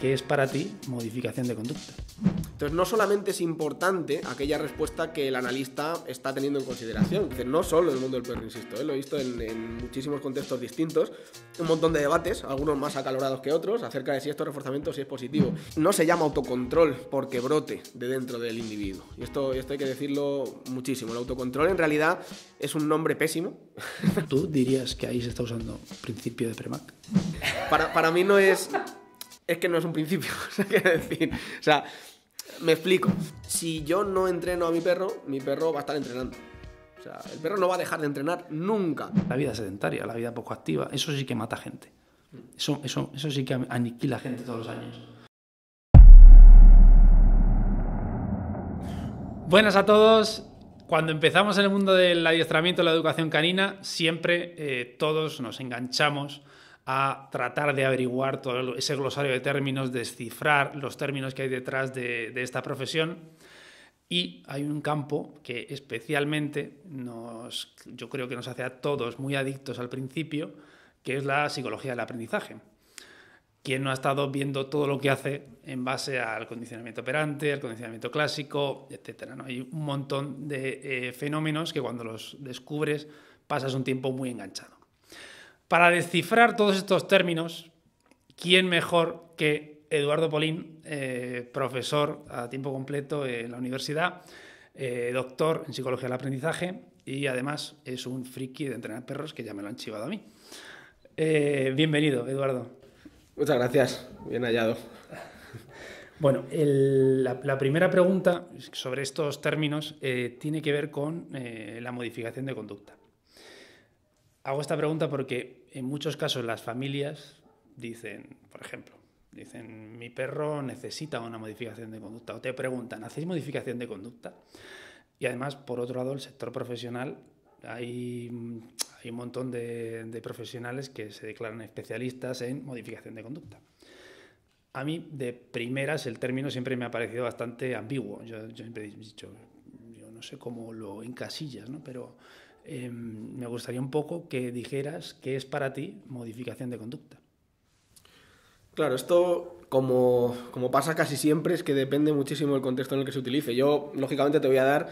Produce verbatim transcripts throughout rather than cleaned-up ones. ¿Qué es para ti modificación de conducta? Entonces, no solamente es importante aquella respuesta que el analista está teniendo en consideración, que no solo en el mundo del perro, insisto, ¿eh? Lo he visto en, en muchísimos contextos distintos, un montón de debates, algunos más acalorados que otros, acerca de si esto es reforzamiento o si es positivo. No se llama autocontrol porque brote de dentro del individuo. Y esto, esto hay que decirlo muchísimo. El autocontrol en realidad es un nombre pésimo. ¿Tú dirías que ahí se está usando principio de Premack? Para, para mí no es... Es que no es un principio, ¿qué decir? O sea... Me explico. Si yo no entreno a mi perro, mi perro va a estar entrenando. O sea, el perro no va a dejar de entrenar nunca. La vida sedentaria, la vida poco activa, eso sí que mata gente. Eso, eso, eso sí que aniquila gente todos los años. Buenas a todos. Cuando empezamos en el mundo del adiestramiento, la educación canina, siempre eh, todos nos enganchamos a tratar de averiguar todo ese glosario de términos, descifrar los términos que hay detrás de, de esta profesión. Y hay un campo que especialmente nos, yo creo que nos hace a todos muy adictos al principio, que es la psicología del aprendizaje. ¿Quién no ha estado viendo todo lo que hace en base al condicionamiento operante, al condicionamiento clásico, etcétera, ¿no? Hay un montón de eh, fenómenos que cuando los descubres pasas un tiempo muy enganchado. Para descifrar todos estos términos, ¿quién mejor que Eduardo Polín, eh, profesor a tiempo completo en la universidad, eh, doctor en psicología del aprendizaje y además es un friki de entrenar perros que ya me lo han chivado a mí? Eh, bienvenido, Eduardo. Muchas gracias, bien hallado. Bueno, el, la, la primera pregunta sobre estos términos eh, tiene que ver con eh, la modificación de conducta. Hago esta pregunta porque en muchos casos las familias dicen, por ejemplo, dicen mi perro necesita una modificación de conducta o te preguntan, ¿hacéis modificación de conducta? Y además, por otro lado, el sector profesional, hay, hay un montón de, de profesionales que se declaran especialistas en modificación de conducta. A mí, de primeras, el término siempre me ha parecido bastante ambiguo. Yo, yo siempre he dicho, yo no sé cómo lo encasillas, ¿no? Pero... Eh, me gustaría un poco que dijeras qué es para ti modificación de conducta. Claro, esto como, como pasa casi siempre es que depende muchísimo del contexto en el que se utilice. Yo, lógicamente, te voy a dar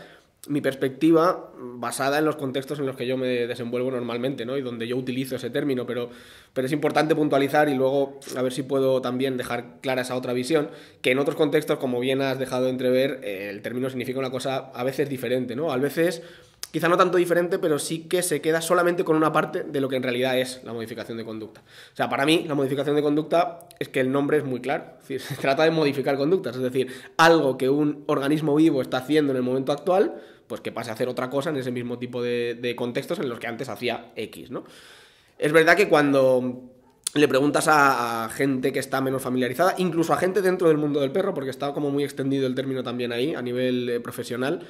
mi perspectiva basada en los contextos en los que yo me desenvuelvo normalmente, ¿no? Y donde yo utilizo ese término, pero, pero es importante puntualizar y luego a ver si puedo también dejar clara esa otra visión, que en otros contextos, como bien has dejado entrever, eh, el término significa una cosa a veces diferente, ¿no? A veces... Quizá no tanto diferente, pero sí que se queda solamente con una parte de lo que en realidad es la modificación de conducta. O sea, para mí, la modificación de conducta es que el nombre es muy claro. Es decir, se trata de modificar conductas. Es decir, algo que un organismo vivo está haciendo en el momento actual, pues que pase a hacer otra cosa en ese mismo tipo de, de contextos en los que antes hacía X, ¿no? Es verdad que cuando... Le preguntas a, a gente que está menos familiarizada, incluso a gente dentro del mundo del perro, porque está como muy extendido el término también ahí, a nivel eh, profesional...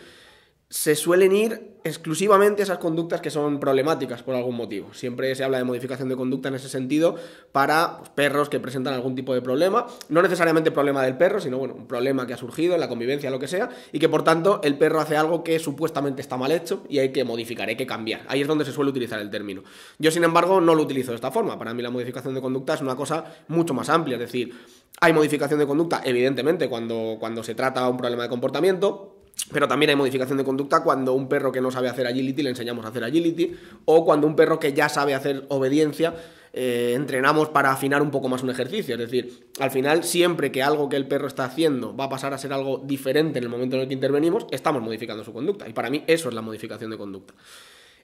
Se suelen ir exclusivamente esas conductas que son problemáticas por algún motivo. Siempre se habla de modificación de conducta en ese sentido para pues, perros que presentan algún tipo de problema, no necesariamente problema del perro, sino bueno, un problema que ha surgido en la convivencia, lo que sea, y que por tanto el perro hace algo que supuestamente está mal hecho y hay que modificar, hay que cambiar. Ahí es donde se suele utilizar el término. Yo, sin embargo, no lo utilizo de esta forma. Para mí la modificación de conducta es una cosa mucho más amplia, es decir, hay modificación de conducta, evidentemente, cuando, cuando se trata un problema de comportamiento, pero también hay modificación de conducta cuando un perro que no sabe hacer agility le enseñamos a hacer agility, o cuando un perro que ya sabe hacer obediencia eh, entrenamos para afinar un poco más un ejercicio. Es decir, al final siempre que algo que el perro está haciendo va a pasar a ser algo diferente en el momento en el que intervenimos, estamos modificando su conducta, y para mí eso es la modificación de conducta.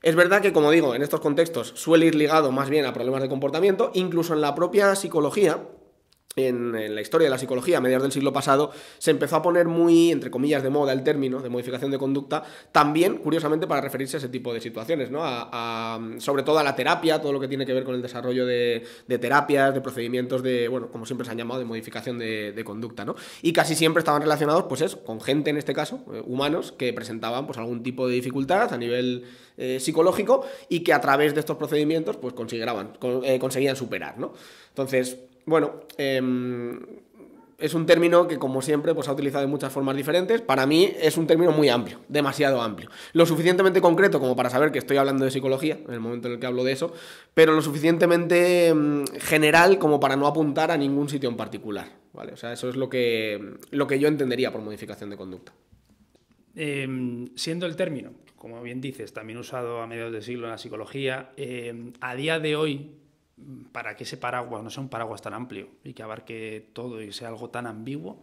Es verdad que, como digo, en estos contextos suele ir ligado más bien a problemas de comportamiento, incluso en la propia psicología. En, en la historia de la psicología, a mediados del siglo pasado, se empezó a poner muy, entre comillas, de moda el término de modificación de conducta, también, curiosamente, para referirse a ese tipo de situaciones, ¿no? A, a, sobre todo a la terapia, todo lo que tiene que ver con el desarrollo de, de terapias, de procedimientos de, bueno, como siempre se han llamado, de modificación de, de conducta, ¿no? Y casi siempre estaban relacionados, pues eso, con gente, en este caso, eh, humanos, que presentaban, pues, algún tipo de dificultad a nivel eh, psicológico y que a través de estos procedimientos, pues, consideraban, con, eh, conseguían superar, ¿no? Entonces... Bueno, eh, es un término que, como siempre, pues, ha utilizado de muchas formas diferentes. Para mí es un término muy amplio, demasiado amplio. Lo suficientemente concreto como para saber que estoy hablando de psicología, en el momento en el que hablo de eso, pero lo suficientemente eh, general como para no apuntar a ningún sitio en particular. ¿vale? O sea, eso es lo que, lo que yo entendería por modificación de conducta. Eh, siendo el término, como bien dices, también usado a mediados de siglo en la psicología, eh, a día de hoy, para que ese paraguas no sea un paraguas tan amplio y que abarque todo y sea algo tan ambiguo,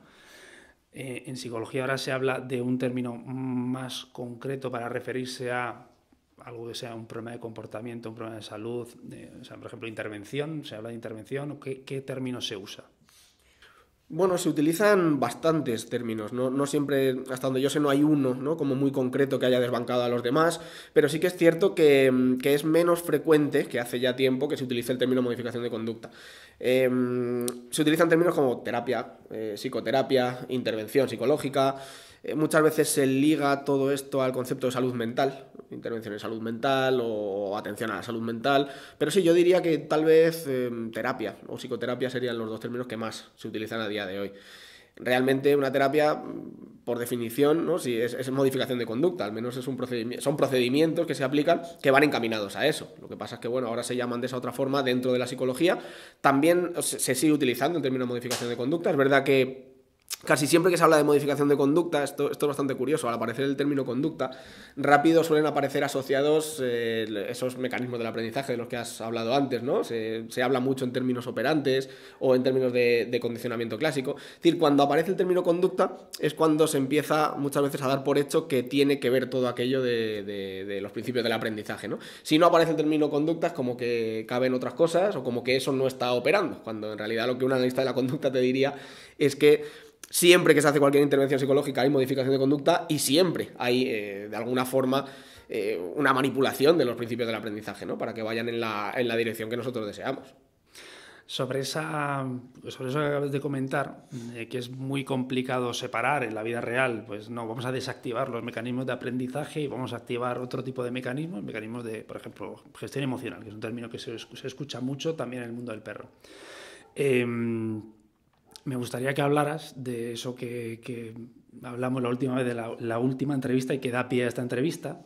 eh, en psicología ahora se habla de un término más concreto para referirse a algo que sea un problema de comportamiento, un problema de salud, eh, o sea, por ejemplo, intervención, se habla de intervención, ¿qué, qué término se usa? Bueno, se utilizan bastantes términos, ¿no? No siempre, hasta donde yo sé, no hay uno, ¿no?, como muy concreto que haya desbancado a los demás, pero sí que es cierto que, que es menos frecuente, que hace ya tiempo, que se utilice el término modificación de conducta. Eh, se utilizan términos como terapia, eh, psicoterapia, intervención psicológica. Eh, muchas veces se liga todo esto al concepto de salud mental, intervención en salud mental o atención a la salud mental, pero sí, yo diría que tal vez eh, terapia o psicoterapia serían los dos términos que más se utilizan a día de hoy. Realmente una terapia, por definición, ¿no?, sí, es, es modificación de conducta, al menos es un procedimiento, son procedimientos que se aplican que van encaminados a eso. Lo que pasa es que, bueno, ahora se llaman de esa otra forma dentro de la psicología. También se sigue utilizando el término modificación de conducta. Es verdad que casi siempre que se habla de modificación de conducta, esto, esto es bastante curioso, al aparecer el término conducta, rápido suelen aparecer asociados eh, esos mecanismos del aprendizaje de los que has hablado antes, ¿no? Se, se habla mucho en términos operantes o en términos de, de condicionamiento clásico. Es decir, cuando aparece el término conducta es cuando se empieza muchas veces a dar por hecho que tiene que ver todo aquello de, de, de los principios del aprendizaje, ¿no? Si no aparece el término conducta es como que caben otras cosas o como que eso no está operando, cuando en realidad lo que un analista de la conducta te diría es que siempre que se hace cualquier intervención psicológica hay modificación de conducta y siempre hay, eh, de alguna forma, eh, una manipulación de los principios del aprendizaje, ¿no?, para que vayan en la, en la dirección que nosotros deseamos. Sobre, esa, sobre eso que acabas de comentar, eh, que es muy complicado separar en la vida real, pues no, vamos a desactivar los mecanismos de aprendizaje y vamos a activar otro tipo de mecanismos, mecanismos de, por ejemplo, gestión emocional, que es un término que se, se escucha mucho también en el mundo del perro. Eh, Me gustaría que hablaras de eso que, que hablamos la última vez, de la, la última entrevista y que da pie a esta entrevista,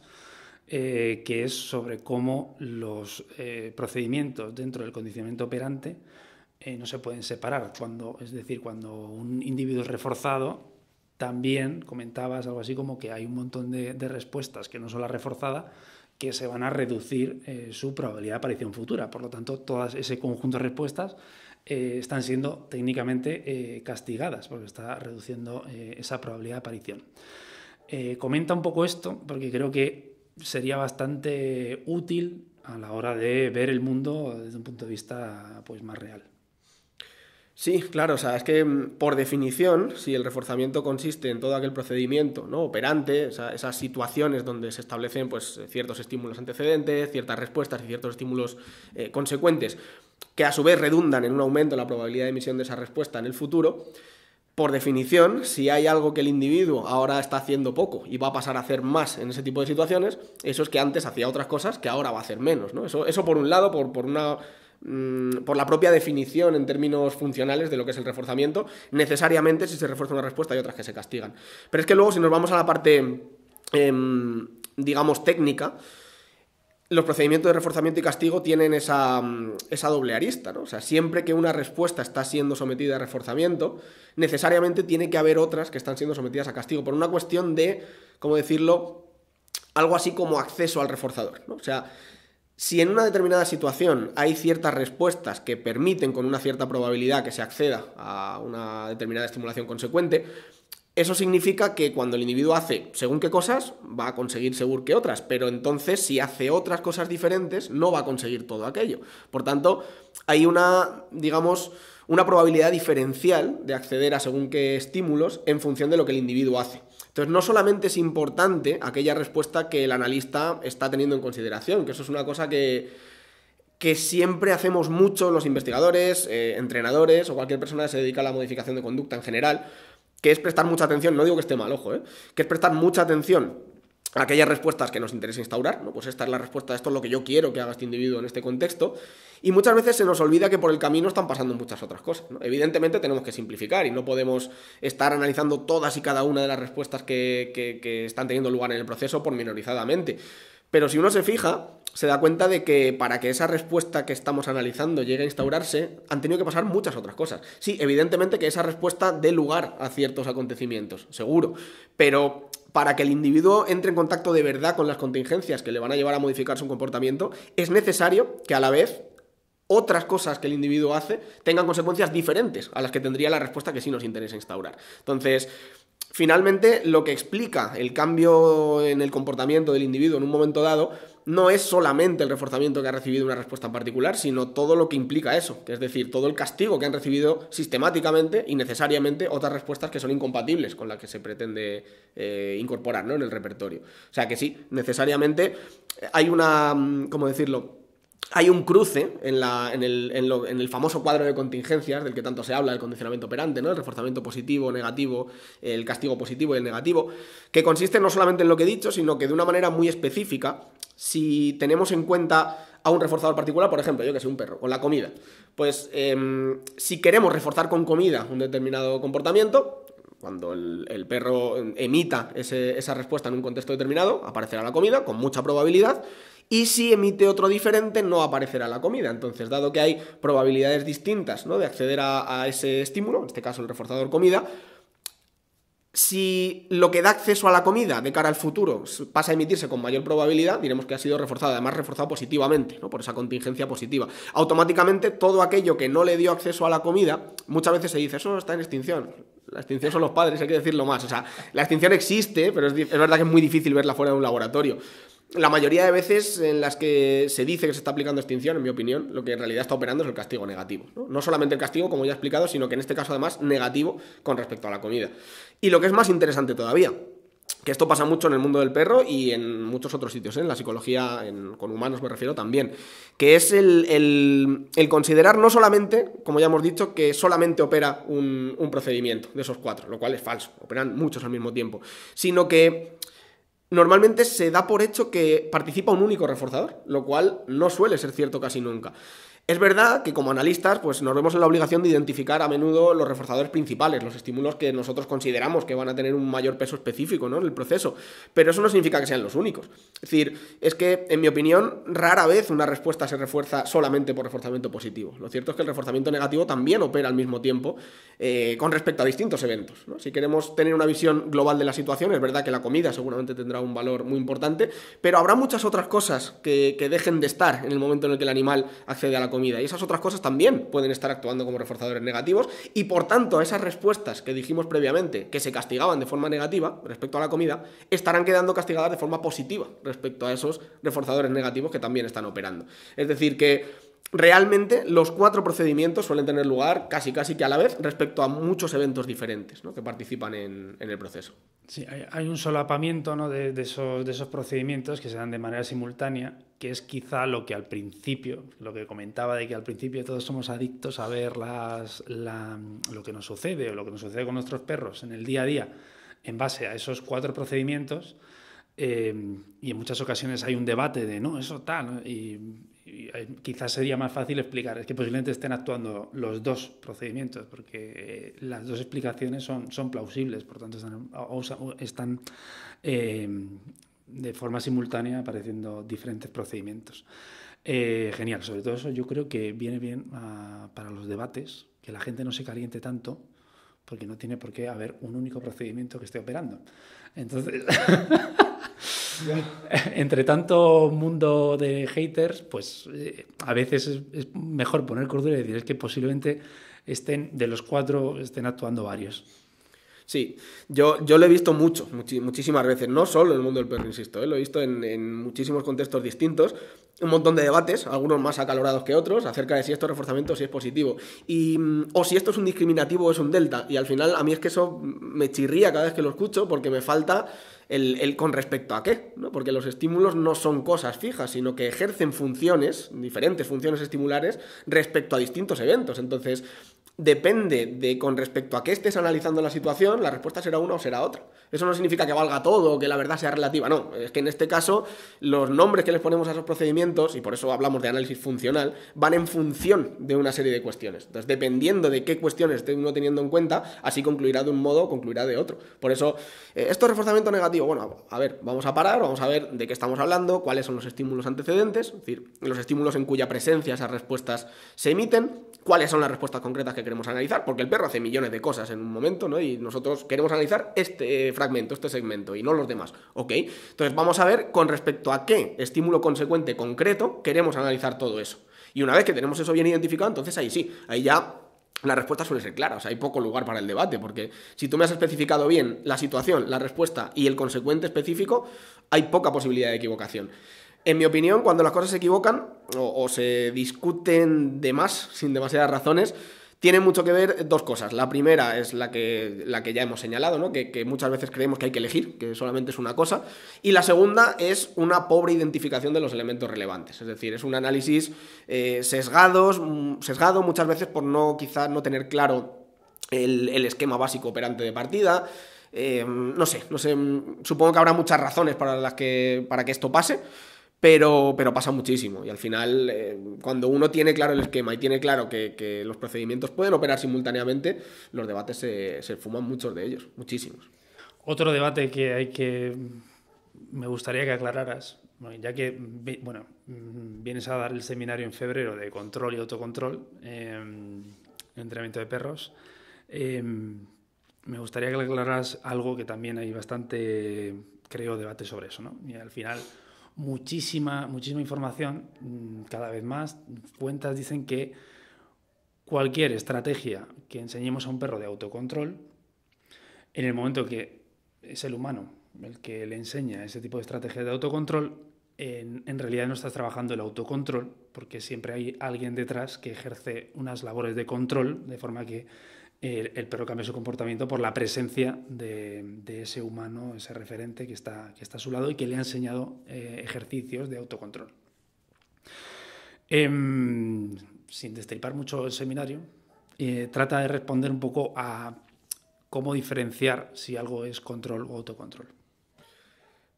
eh, que es sobre cómo los eh, procedimientos dentro del condicionamiento operante eh, no se pueden separar. Cuando, es decir, cuando un individuo es reforzado, también comentabas algo así como que hay un montón de, de respuestas que no son la reforzada, que se van a reducir eh, su probabilidad de aparición futura. Por lo tanto, todo ese conjunto de respuestas Eh, están siendo técnicamente eh, castigadas porque está reduciendo eh, esa probabilidad de aparición. Eh, comenta un poco esto porque creo que sería bastante útil a la hora de ver el mundo desde un punto de vista, pues, más real. Sí, claro, o sea, es que por definición, si el reforzamiento consiste en todo aquel procedimiento, ¿no?, operante, o sea, esas situaciones donde se establecen, pues, ciertos estímulos antecedentes, ciertas respuestas y ciertos estímulos eh, consecuentes, que a su vez redundan en un aumento en la probabilidad de emisión de esa respuesta en el futuro, por definición, si hay algo que el individuo ahora está haciendo poco y va a pasar a hacer más en ese tipo de situaciones, eso es que antes hacía otras cosas que ahora va a hacer menos, ¿no? Eso, eso por un lado, por, por una... por la propia definición en términos funcionales de lo que es el reforzamiento, necesariamente si se refuerza una respuesta hay otras que se castigan. Pero es que luego, si nos vamos a la parte, eh, digamos, técnica, los procedimientos de reforzamiento y castigo tienen esa, esa doble arista, ¿no? O sea, siempre que una respuesta está siendo sometida a reforzamiento, necesariamente tiene que haber otras que están siendo sometidas a castigo, por una cuestión de, ¿cómo decirlo?, algo así como acceso al reforzador, ¿no? O sea, si en una determinada situación hay ciertas respuestas que permiten con una cierta probabilidad que se acceda a una determinada estimulación consecuente, eso significa que cuando el individuo hace según qué cosas, va a conseguir según qué otras, pero entonces si hace otras cosas diferentes, no va a conseguir todo aquello. Por tanto, hay una, digamos, una probabilidad diferencial de acceder a según qué estímulos en función de lo que el individuo hace. Entonces, no solamente es importante aquella respuesta que el analista está teniendo en consideración, que eso es una cosa que, que siempre hacemos mucho los investigadores, eh, entrenadores o cualquier persona que se dedica a la modificación de conducta en general, que es prestar mucha atención, no digo que esté mal, ojo, eh, que es prestar mucha atención a aquellas respuestas que nos interesa instaurar, ¿no? Pues esta es la respuesta, esto es lo que yo quiero que haga este individuo en este contexto, y muchas veces se nos olvida que por el camino están pasando muchas otras cosas, ¿no? Evidentemente tenemos que simplificar y no podemos estar analizando todas y cada una de las respuestas que, que, que están teniendo lugar en el proceso pormenorizadamente. Pero si uno se fija, se da cuenta de que para que esa respuesta que estamos analizando llegue a instaurarse, han tenido que pasar muchas otras cosas. Sí, evidentemente que esa respuesta dé lugar a ciertos acontecimientos, seguro, pero para que el individuo entre en contacto de verdad con las contingencias que le van a llevar a modificar su comportamiento, es necesario que a la vez otras cosas que el individuo hace tengan consecuencias diferentes a las que tendría la respuesta que sí nos interesa instaurar. Entonces, finalmente, lo que explica el cambio en el comportamiento del individuo en un momento dado no es solamente el reforzamiento que ha recibido una respuesta en particular, sino todo lo que implica eso, que es decir, todo el castigo que han recibido sistemáticamente y necesariamente otras respuestas que son incompatibles con las que se pretende eh, incorporar, ¿no?, en el repertorio. O sea que sí, necesariamente hay una, ¿cómo decirlo?, hay un cruce en, la, en, el, en, lo, en el famoso cuadro de contingencias del que tanto se habla, del condicionamiento operante, ¿no?, el reforzamiento positivo, negativo, el castigo positivo y el negativo, que consiste no solamente en lo que he dicho, sino que de una manera muy específica, si tenemos en cuenta a un reforzador particular, por ejemplo, yo que sé, un perro, o la comida, pues eh, si queremos reforzar con comida un determinado comportamiento, cuando el, el perro emita ese, esa respuesta en un contexto determinado, aparecerá la comida con mucha probabilidad. Y si emite otro diferente, no aparecerá la comida. Entonces, dado que hay probabilidades distintas, ¿no?, de acceder a, a ese estímulo, en este caso el reforzador comida, si lo que da acceso a la comida de cara al futuro pasa a emitirse con mayor probabilidad, diremos que ha sido reforzado, además reforzado positivamente, ¿no?, por esa contingencia positiva. Automáticamente, todo aquello que no le dio acceso a la comida, muchas veces se dice, eso está en extinción. La extinción son los padres, hay que decirlo más. O sea, la extinción existe, pero es, es verdad que es muy difícil verla fuera de un laboratorio. La mayoría de veces en las que se dice que se está aplicando extinción, en mi opinión, lo que en realidad está operando es el castigo negativo, ¿no? No solamente el castigo, como ya he explicado, sino que en este caso además negativo con respecto a la comida. Y lo que es más interesante todavía, que esto pasa mucho en el mundo del perro y en muchos otros sitios, ¿eh?, en la psicología, en, con humanos me refiero también, que es el, el, el considerar no solamente, como ya hemos dicho, que solamente opera un, un procedimiento de esos cuatro, lo cual es falso, operan muchos al mismo tiempo, sino que normalmente se da por hecho que participa un único reforzador, lo cual no suele ser cierto casi nunca. Es verdad que como analistas pues nos vemos en la obligación de identificar a menudo los reforzadores principales, los estímulos que nosotros consideramos que van a tener un mayor peso específico, ¿no?, en el proceso, pero eso no significa que sean los únicos. Es decir, es que en mi opinión rara vez una respuesta se refuerza solamente por reforzamiento positivo. Lo cierto es que el reforzamiento negativo también opera al mismo tiempo eh, con respecto a distintos eventos, ¿no? Si queremos tener una visión global de la situación, es verdad que la comida seguramente tendrá un valor muy importante, pero habrá muchas otras cosas que, que dejen de estar en el momento en el que el animal accede a la comida, y esas otras cosas también pueden estar actuando como reforzadores negativos, y por tanto esas respuestas que dijimos previamente que se castigaban de forma negativa respecto a la comida estarán quedando castigadas de forma positiva respecto a esos reforzadores negativos que también están operando. Es decir, que realmente los cuatro procedimientos suelen tener lugar casi casi que a la vez respecto a muchos eventos diferentes, ¿no?, que participan en, en el proceso. Sí, hay, hay un solapamiento, ¿no?, de, de, esos, de esos procedimientos que se dan de manera simultánea, que es quizá lo que al principio, lo que comentaba de que al principio todos somos adictos a ver las, la, lo que nos sucede o lo que nos sucede con nuestros perros en el día a día en base a esos cuatro procedimientos, eh, y en muchas ocasiones hay un debate de no, eso tal, ¿no?, y Y quizás sería más fácil explicar, es que posiblemente estén actuando los dos procedimientos, porque eh, las dos explicaciones son, son plausibles, por tanto están, o, o están eh, de forma simultánea apareciendo diferentes procedimientos. Eh, genial, sobre todo eso yo creo que viene bien a, para los debates, que la gente no se caliente tanto, porque no tiene por qué haber un único procedimiento que esté operando. Entonces entre tanto mundo de haters, pues eh, a veces es, es mejor poner cordura y decir, es que posiblemente estén, de los cuatro estén actuando varios. Sí, yo, yo lo he visto mucho, much, muchísimas veces, no solo en el mundo del perro, insisto, ¿eh? Lo he visto en, en muchísimos contextos distintos, un montón de debates, algunos más acalorados que otros, acerca de si esto es reforzamiento o si es positivo, y, o si esto es un discriminativo o es un delta, y al final a mí es que eso me chirría cada vez que lo escucho, porque me falta el, el con respecto a qué, ¿no? Porque los estímulos no son cosas fijas, sino que ejercen funciones, diferentes funciones estimulares, respecto a distintos eventos. Entonces, depende de con respecto a qué estés analizando la situación, la respuesta será una o será otra. Eso no significa que valga todo o que la verdad sea relativa, no. Es que en este caso los nombres que les ponemos a esos procedimientos, y por eso hablamos de análisis funcional, van en función de una serie de cuestiones. Entonces, dependiendo de qué cuestiones esté uno teniendo en cuenta, así concluirá de un modo o concluirá de otro. Por eso, eh, esto es reforzamiento negativo. Bueno, a ver, vamos a parar, vamos a ver de qué estamos hablando, cuáles son los estímulos antecedentes, es decir, los estímulos en cuya presencia esas respuestas se emiten, cuáles son las respuestas concretas que queremos analizar, porque el perro hace millones de cosas en un momento, ¿no? Y nosotros queremos analizar este fragmento, este segmento, y no los demás, ¿ok? Entonces vamos a ver con respecto a qué estímulo consecuente concreto queremos analizar todo eso. Y una vez que tenemos eso bien identificado, entonces ahí sí, ahí ya la respuesta suele ser clara, o sea, hay poco lugar para el debate, porque si tú me has especificado bien la situación, la respuesta y el consecuente específico, hay poca posibilidad de equivocación. En mi opinión, cuando las cosas se equivocan o, o se discuten de más, sin demasiadas razones, tiene mucho que ver dos cosas. La primera es la que, la que ya hemos señalado, ¿no? Que, que muchas veces creemos que hay que elegir, que solamente es una cosa. Y la segunda es una pobre identificación de los elementos relevantes. Es decir, es un análisis eh, sesgados, sesgado muchas veces por no quizás no tener claro el, el esquema básico operante de partida. Eh, no sé, no sé, supongo que habrá muchas razones para, las que, para que esto pase. Pero, pero pasa muchísimo y al final eh, cuando uno tiene claro el esquema y tiene claro que, que los procedimientos pueden operar simultáneamente, los debates se, se fuman muchos de ellos, muchísimos. Otro debate que hay que me gustaría que aclararas, ya que bueno, vienes a dar el seminario en febrero de control y autocontrol, eh, entrenamiento de perros, eh, me gustaría que aclararas algo que también hay bastante, creo, debate sobre eso, ¿no? Y al final muchísima, muchísima información, cada vez más. Cuentas dicen que cualquier estrategia que enseñemos a un perro de autocontrol, en el momento que es el humano el que le enseña ese tipo de estrategia de autocontrol, en, en realidad no estás trabajando el autocontrol, porque siempre hay alguien detrás que ejerce unas labores de control, de forma que el, el perro cambia su comportamiento por la presencia de, de ese humano, ese referente que está, que está a su lado y que le ha enseñado eh, ejercicios de autocontrol. Eh, sin destripar mucho el seminario, eh, trata de responder un poco a cómo diferenciar si algo es control o autocontrol.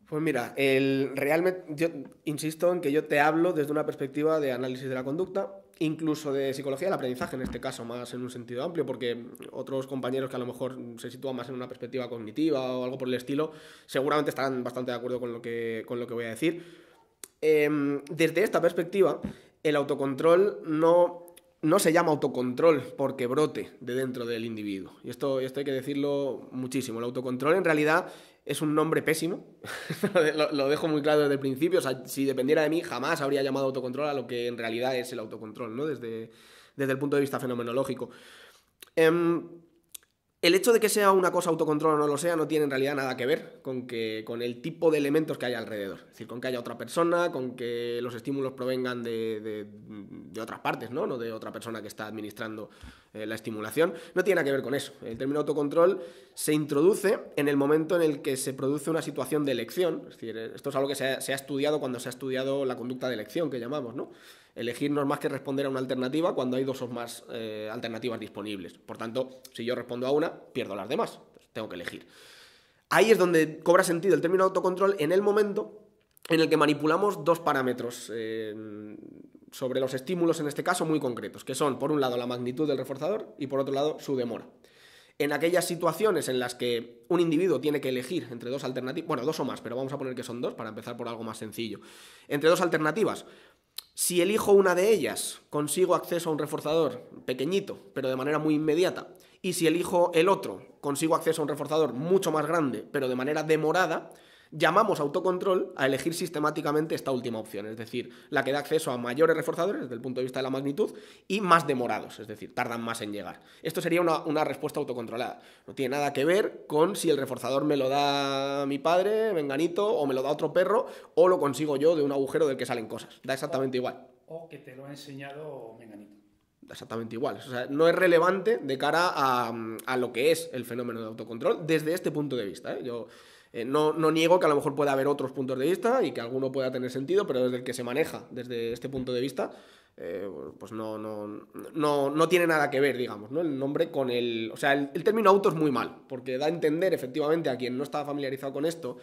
Pues mira, el, realmente yo insisto en que yo te hablo desde una perspectiva de análisis de la conducta, incluso de psicología del aprendizaje en este caso, más en un sentido amplio, porque otros compañeros que a lo mejor se sitúan más en una perspectiva cognitiva o algo por el estilo, seguramente estarán bastante de acuerdo con lo que, con lo que voy a decir. Eh, desde esta perspectiva, el autocontrol no... no se llama autocontrol porque brote de dentro del individuo. Y esto, esto hay que decirlo muchísimo. El autocontrol en realidad es un nombre pésimo. lo, lo dejo muy claro desde el principio. O sea, si dependiera de mí, jamás habría llamado autocontrol a lo que en realidad es el autocontrol, ¿no? Desde, desde el punto de vista fenomenológico. Eh, el hecho de que sea una cosa autocontrol o no lo sea no tiene en realidad nada que ver con, que, con el tipo de elementos que hay alrededor. Es decir, con que haya otra persona, con que los estímulos provengan de, de, de otras partes, ¿no? No de otra persona que está administrando eh, la estimulación. No tiene nada que ver con eso. El término autocontrol se introduce en el momento en el que se produce una situación de elección. Es decir, esto es algo que se ha, se ha estudiado cuando se ha estudiado la conducta de elección, que llamamos, ¿no? Elegir no es más que responder a una alternativa cuando hay dos o más eh, alternativas disponibles. Por tanto, si yo respondo a una, pierdo las demás. Entonces, tengo que elegir. Ahí es donde cobra sentido el término autocontrol, en el momento en el que manipulamos dos parámetros eh, sobre los estímulos, en este caso muy concretos, que son, por un lado, la magnitud del reforzador y, por otro lado, su demora. En aquellas situaciones en las que un individuo tiene que elegir entre dos alternativas, bueno, dos o más, pero vamos a poner que son dos para empezar por algo más sencillo, entre dos alternativas, si elijo una de ellas, consigo acceso a un reforzador pequeñito, pero de manera muy inmediata. Y si elijo el otro, consigo acceso a un reforzador mucho más grande, pero de manera demorada, llamamos autocontrol a elegir sistemáticamente esta última opción. Es decir, la que da acceso a mayores reforzadores desde el punto de vista de la magnitud y más demorados, es decir, tardan más en llegar. Esto sería una, una respuesta autocontrolada. No tiene nada que ver con si el reforzador me lo da mi padre, venganito, o me lo da otro perro, o lo consigo yo de un agujero del que salen cosas. Da exactamente o, igual. O que te lo ha enseñado venganito. Da exactamente igual. O sea, no es relevante de cara a, a lo que es el fenómeno de autocontrol desde este punto de vista, ¿eh? Yo... Eh, no, no niego que a lo mejor pueda haber otros puntos de vista y que alguno pueda tener sentido, pero desde el que se maneja, desde este punto de vista, eh, pues no, no, no, no tiene nada que ver, digamos, ¿no? El nombre con el... O sea, el, el término auto es muy mal, porque da a entender, efectivamente, a quien no está familiarizado con esto,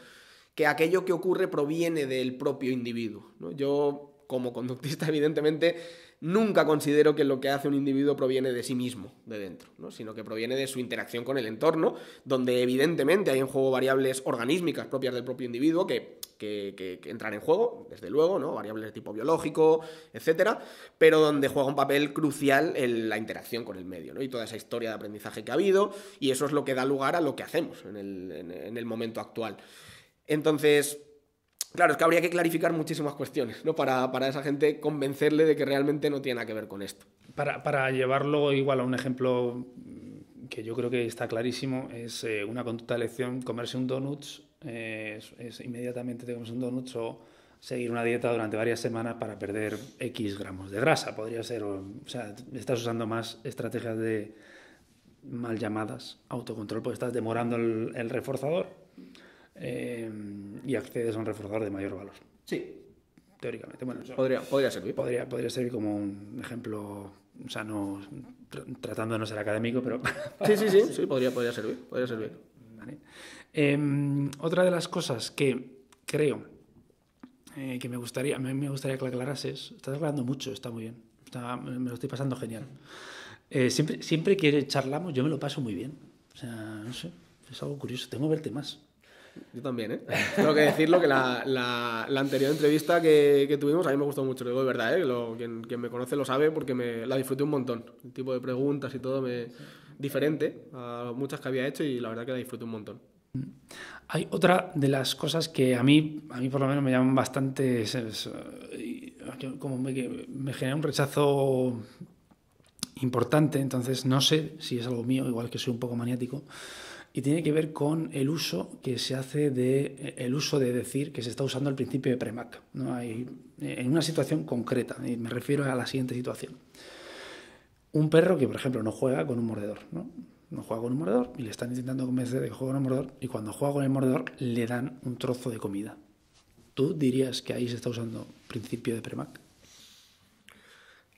que aquello que ocurre proviene del propio individuo, ¿no? Yo, como conductista, evidentemente, nunca considero que lo que hace un individuo proviene de sí mismo, de dentro, ¿no? Sino que proviene de su interacción con el entorno, donde evidentemente hay en juego variables organísmicas propias del propio individuo que, que, que, que entran en juego, desde luego, ¿no? Variables de tipo biológico, etcétera, pero donde juega un papel crucial en la interacción con el medio, ¿no? Y toda esa historia de aprendizaje que ha habido, y eso es lo que da lugar a lo que hacemos en el, en, en el momento actual. Entonces, claro, es que habría que clarificar muchísimas cuestiones, ¿no? Para, para esa gente convencerle de que realmente no tiene nada que ver con esto. Para, para llevarlo igual a un ejemplo que yo creo que está clarísimo, es eh, una conducta de elección, comerse un donuts, eh, es, es inmediatamente te comes un donuts, o seguir una dieta durante varias semanas para perder X gramos de grasa, podría ser. O, o sea, estás usando más estrategias de mal llamadas autocontrol, porque estás demorando el, el reforzador. Eh, y accedes a un reforzador de mayor valor. Sí. Teóricamente. Bueno, eso podría, podría servir. Podría, podría servir como un ejemplo, o sea, no, tr tratando de no ser académico, pero... sí, sí, sí, sí, sí, podría, podría servir. Podría servir. Vale. Eh, otra de las cosas que creo eh, que me gustaría, me, me gustaría que aclarases, estás hablando mucho, está muy bien, está, me lo estoy pasando genial. Eh, siempre, siempre que charlamos yo me lo paso muy bien. O sea, no sé, es algo curioso, tengo que verte más. Yo también, ¿eh? Tengo que decirlo, que la, la, la anterior entrevista que, que tuvimos a mí me gustó mucho, lo digo de verdad, ¿eh? Lo, quien, quien me conoce lo sabe, porque me, la disfruté un montón. El tipo de preguntas y todo me, diferente a muchas que había hecho, y la verdad que la disfruté un montón. Hay otra de las cosas que a mí, a mí por lo menos me llaman bastante... Es, es, como me, me genera un rechazo importante, entonces no sé si es algo mío, igual que soy un poco maniático. Y tiene que ver con el uso que se hace de, el uso de decir que se está usando el principio de Premack, ¿no? Hay, en una situación concreta, y me refiero a la siguiente situación. Un perro que, por ejemplo, no juega con un mordedor, ¿no? No juega con un mordedor y le están intentando convencer de que juega con un mordedor, y cuando juega con el mordedor le dan un trozo de comida. ¿Tú dirías que ahí se está usando el principio de Premack?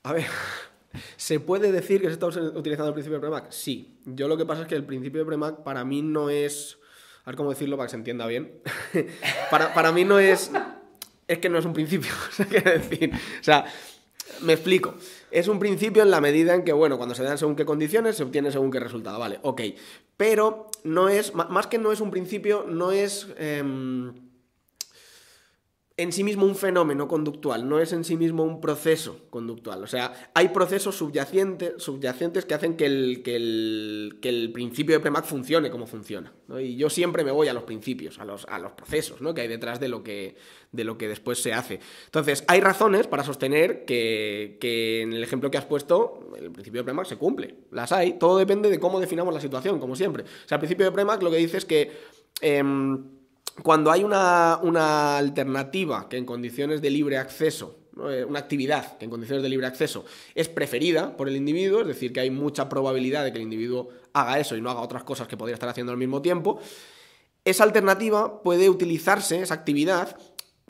A ver... ¿Se puede decir que se está utilizando el principio de Premack? Sí. Yo lo que pasa es que el principio de Premack para mí no es... A ver cómo decirlo para que se entienda bien. para, para mí no es... Es que no es un principio, ¿qué quiero decir? O sea, me explico. Es un principio en la medida en que, bueno, cuando se dan según qué condiciones, se obtiene según qué resultado. Vale, ok. Pero no es... Más que no es un principio, no es... Eh, en sí mismo un fenómeno conductual, no es en sí mismo un proceso conductual. O sea, hay procesos subyacentes, subyacentes que hacen que el, que, el, que el principio de Premack funcione como funciona, ¿no? Y yo siempre me voy a los principios, a los, a los procesos, ¿no? Que hay detrás de lo que, de lo que después se hace. Entonces, hay razones para sostener que, que en el ejemplo que has puesto, el principio de Premack se cumple. Las hay, todo depende de cómo definamos la situación, como siempre. O sea, el principio de Premack lo que dice es que... Eh, Cuando hay una, una alternativa que en condiciones de libre acceso, ¿no? Una actividad que en condiciones de libre acceso es preferida por el individuo, es decir, que hay mucha probabilidad de que el individuo haga eso y no haga otras cosas que podría estar haciendo al mismo tiempo, esa alternativa puede utilizarse, esa actividad,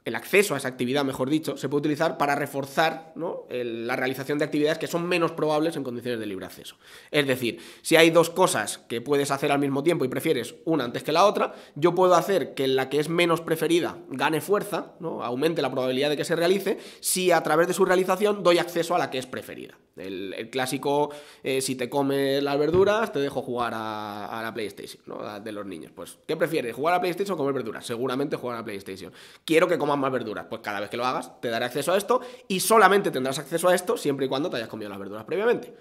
el acceso a esa actividad, mejor dicho, se puede utilizar para reforzar, ¿no? el, la realización de actividades que son menos probables en condiciones de libre acceso. Es decir, si hay dos cosas que puedes hacer al mismo tiempo y prefieres una antes que la otra, yo puedo hacer que la que es menos preferida gane fuerza, ¿no? Aumente la probabilidad de que se realice, si a través de su realización doy acceso a la que es preferida. El, el clásico, eh, si te comes las verduras, te dejo jugar a, a la PlayStation, ¿no? A, de los niños. Pues, ¿qué prefieres? ¿Jugar a la PlayStation o comer verduras? Seguramente jugar a la PlayStation. Quiero que comas más verduras. Pues cada vez que lo hagas, te daré acceso a esto, y solamente tendrás acceso a esto siempre y cuando te hayas comido las verduras previamente.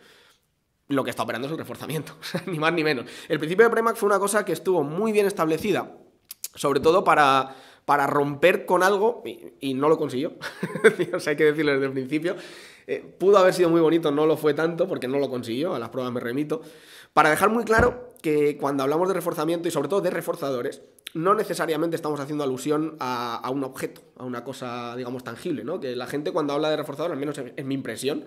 Lo que está operando es el reforzamiento, ni más ni menos. El principio de Premack fue una cosa que estuvo muy bien establecida, sobre todo para... para romper con algo, y, y no lo consiguió, o sea, hay que decirlo desde el principio, eh, pudo haber sido muy bonito, no lo fue tanto, porque no lo consiguió, a las pruebas me remito, para dejar muy claro que cuando hablamos de reforzamiento, y sobre todo de reforzadores, no necesariamente estamos haciendo alusión a, a un objeto, a una cosa, digamos, tangible, ¿no? Que la gente cuando habla de reforzador, al menos es, es mi impresión,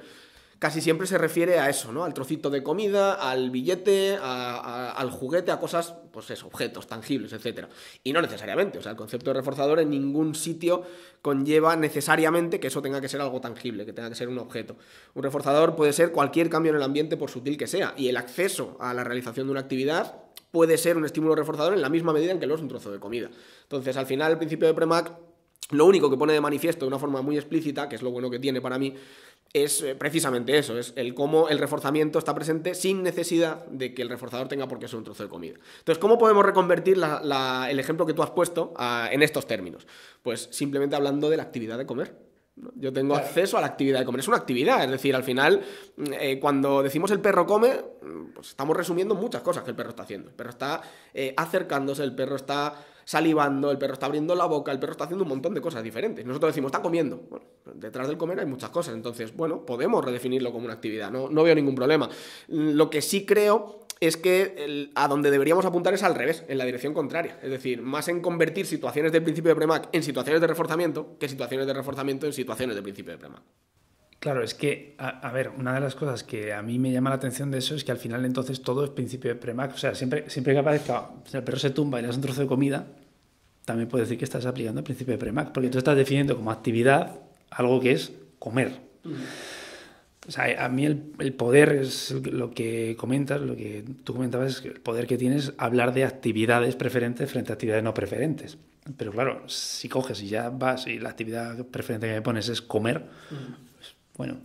casi siempre se refiere a eso, ¿no? Al trocito de comida, al billete, a, a, al juguete, a cosas, pues eso, objetos tangibles, etcétera. Y no necesariamente, o sea, el concepto de reforzador en ningún sitio conlleva necesariamente que eso tenga que ser algo tangible, que tenga que ser un objeto. Un reforzador puede ser cualquier cambio en el ambiente, por sutil que sea, y el acceso a la realización de una actividad puede ser un estímulo reforzador en la misma medida en que lo es un trozo de comida. Entonces, al final, el principio de Premack, lo único que pone de manifiesto de una forma muy explícita, que es lo bueno que tiene para mí, es precisamente eso, es el cómo el reforzamiento está presente sin necesidad de que el reforzador tenga por qué ser un trozo de comida. Entonces, ¿cómo podemos reconvertir la, la, el ejemplo que tú has puesto a, en estos términos? Pues simplemente hablando de la actividad de comer. Yo tengo acceso a la actividad de comer. Es una actividad, es decir, al final, eh, cuando decimos el perro come, pues estamos resumiendo muchas cosas que el perro está haciendo. El perro está eh, acercándose, el perro está salivando, el perro está abriendo la boca, el perro está haciendo un montón de cosas diferentes. Nosotros decimos, está comiendo. Bueno, detrás del comer hay muchas cosas, entonces, bueno, podemos redefinirlo como una actividad, no, no veo ningún problema. Lo que sí creo es que el, a donde deberíamos apuntar es al revés, en la dirección contraria. Es decir, más en convertir situaciones del principio de Premack en situaciones de reforzamiento que situaciones de reforzamiento en situaciones del principio de Premack. Claro, es que, a, a ver, una de las cosas que a mí me llama la atención de eso es que al final entonces todo es principio de Premack. O sea, siempre, siempre que aparezca, o sea, el perro se tumba y le das un trozo de comida, también puedes decir que estás aplicando el principio de Premack, porque tú estás definiendo como actividad algo que es comer. Mm. O sea, a mí el, el poder es lo que comentas, lo que tú comentabas, es que el poder que tienes es hablar de actividades preferentes frente a actividades no preferentes. Pero claro, si coges y ya vas y la actividad preferente que me pones es comer, pues, bueno,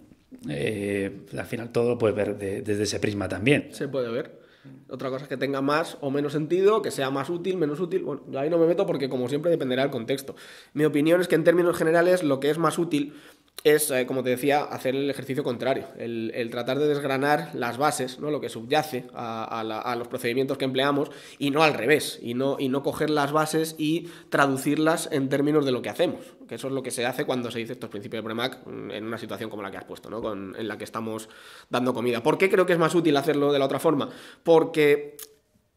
eh, al final todo lo puedes ver de, desde ese prisma también. Se puede ver. Otra cosa es que tenga más o menos sentido, que sea más útil, menos útil. Bueno, ahí no me meto porque, como siempre, dependerá del contexto. Mi opinión es que, en términos generales, lo que es más útil es, eh, como te decía, hacer el ejercicio contrario, el, el tratar de desgranar las bases, ¿no? Lo que subyace a, a, la, a los procedimientos que empleamos, y no al revés, y no, y no coger las bases y traducirlas en términos de lo que hacemos, que eso es lo que se hace cuando se dice estos principios de Premack en una situación como la que has puesto, ¿no? Con, en la que estamos dando comida. ¿Por qué creo que es más útil hacerlo de la otra forma? Porque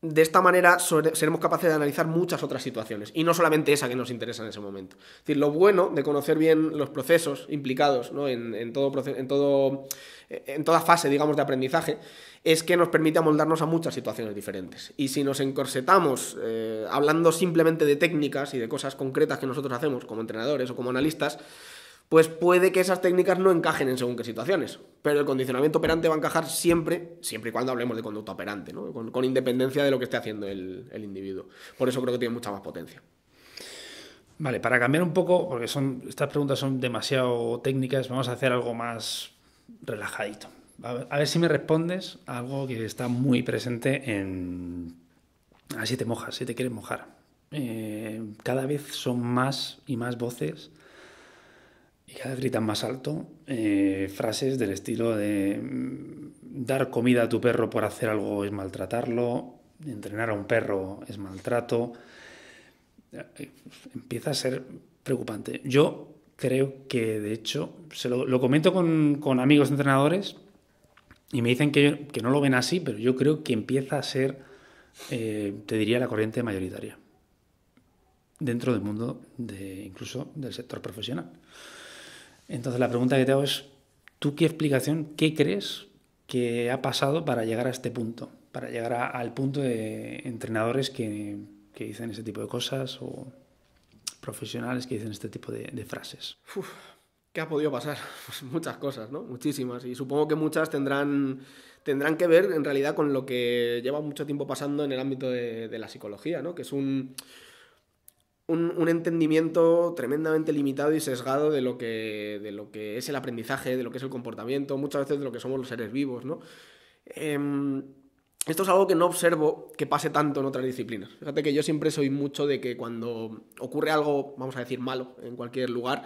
de esta manera seremos capaces de analizar muchas otras situaciones, y no solamente esa que nos interesa en ese momento. Es decir, lo bueno de conocer bien los procesos implicados, ¿no? en, en, todo proceso, en, todo, en toda fase, digamos, de aprendizaje, es que nos permite amoldarnos a muchas situaciones diferentes. Y si nos encorsetamos eh, hablando simplemente de técnicas y de cosas concretas que nosotros hacemos como entrenadores o como analistas, pues puede que esas técnicas no encajen en según qué situaciones, pero el condicionamiento operante va a encajar siempre, siempre y cuando hablemos de conducta operante, ¿no? Con, con independencia de lo que esté haciendo el, el individuo. Por eso creo que tiene mucha más potencia. Vale, para cambiar un poco, porque son, estas preguntas son demasiado técnicas, vamos a hacer algo más relajadito. A ver, a ver si me respondes a algo que está muy presente en... A ver si te mojas, si te quieres mojar. Eh, cada vez son más y más voces, y cada vez gritan más alto eh, frases del estilo de dar comida a tu perro por hacer algo es maltratarlo, entrenar a un perro es maltrato. Empieza a ser preocupante. Yo creo que, de hecho, se lo, lo comento con, con amigos entrenadores y me dicen que, que no lo ven así, pero yo creo que empieza a ser, eh, te diría, la corriente mayoritaria dentro del mundo, de, incluso del sector profesional. Entonces, la pregunta que te hago es, ¿tú qué explicación, qué crees que ha pasado para llegar a este punto? Para llegar a, al punto de entrenadores que, que dicen ese tipo de cosas, o profesionales que dicen este tipo de, de frases. Uf, ¿qué ha podido pasar? Pues muchas cosas, ¿no? Muchísimas. Y supongo que muchas tendrán, tendrán que ver, en realidad, con lo que lleva mucho tiempo pasando en el ámbito de, de la psicología, ¿no? Que es un... Un, un entendimiento tremendamente limitado y sesgado de lo que, de lo que es el aprendizaje, de lo que es el comportamiento, muchas veces de lo que somos los seres vivos, ¿no? Eh, esto es algo que no observo que pase tanto en otras disciplinas. Fíjate que yo siempre soy mucho de que cuando ocurre algo, vamos a decir, malo en cualquier lugar,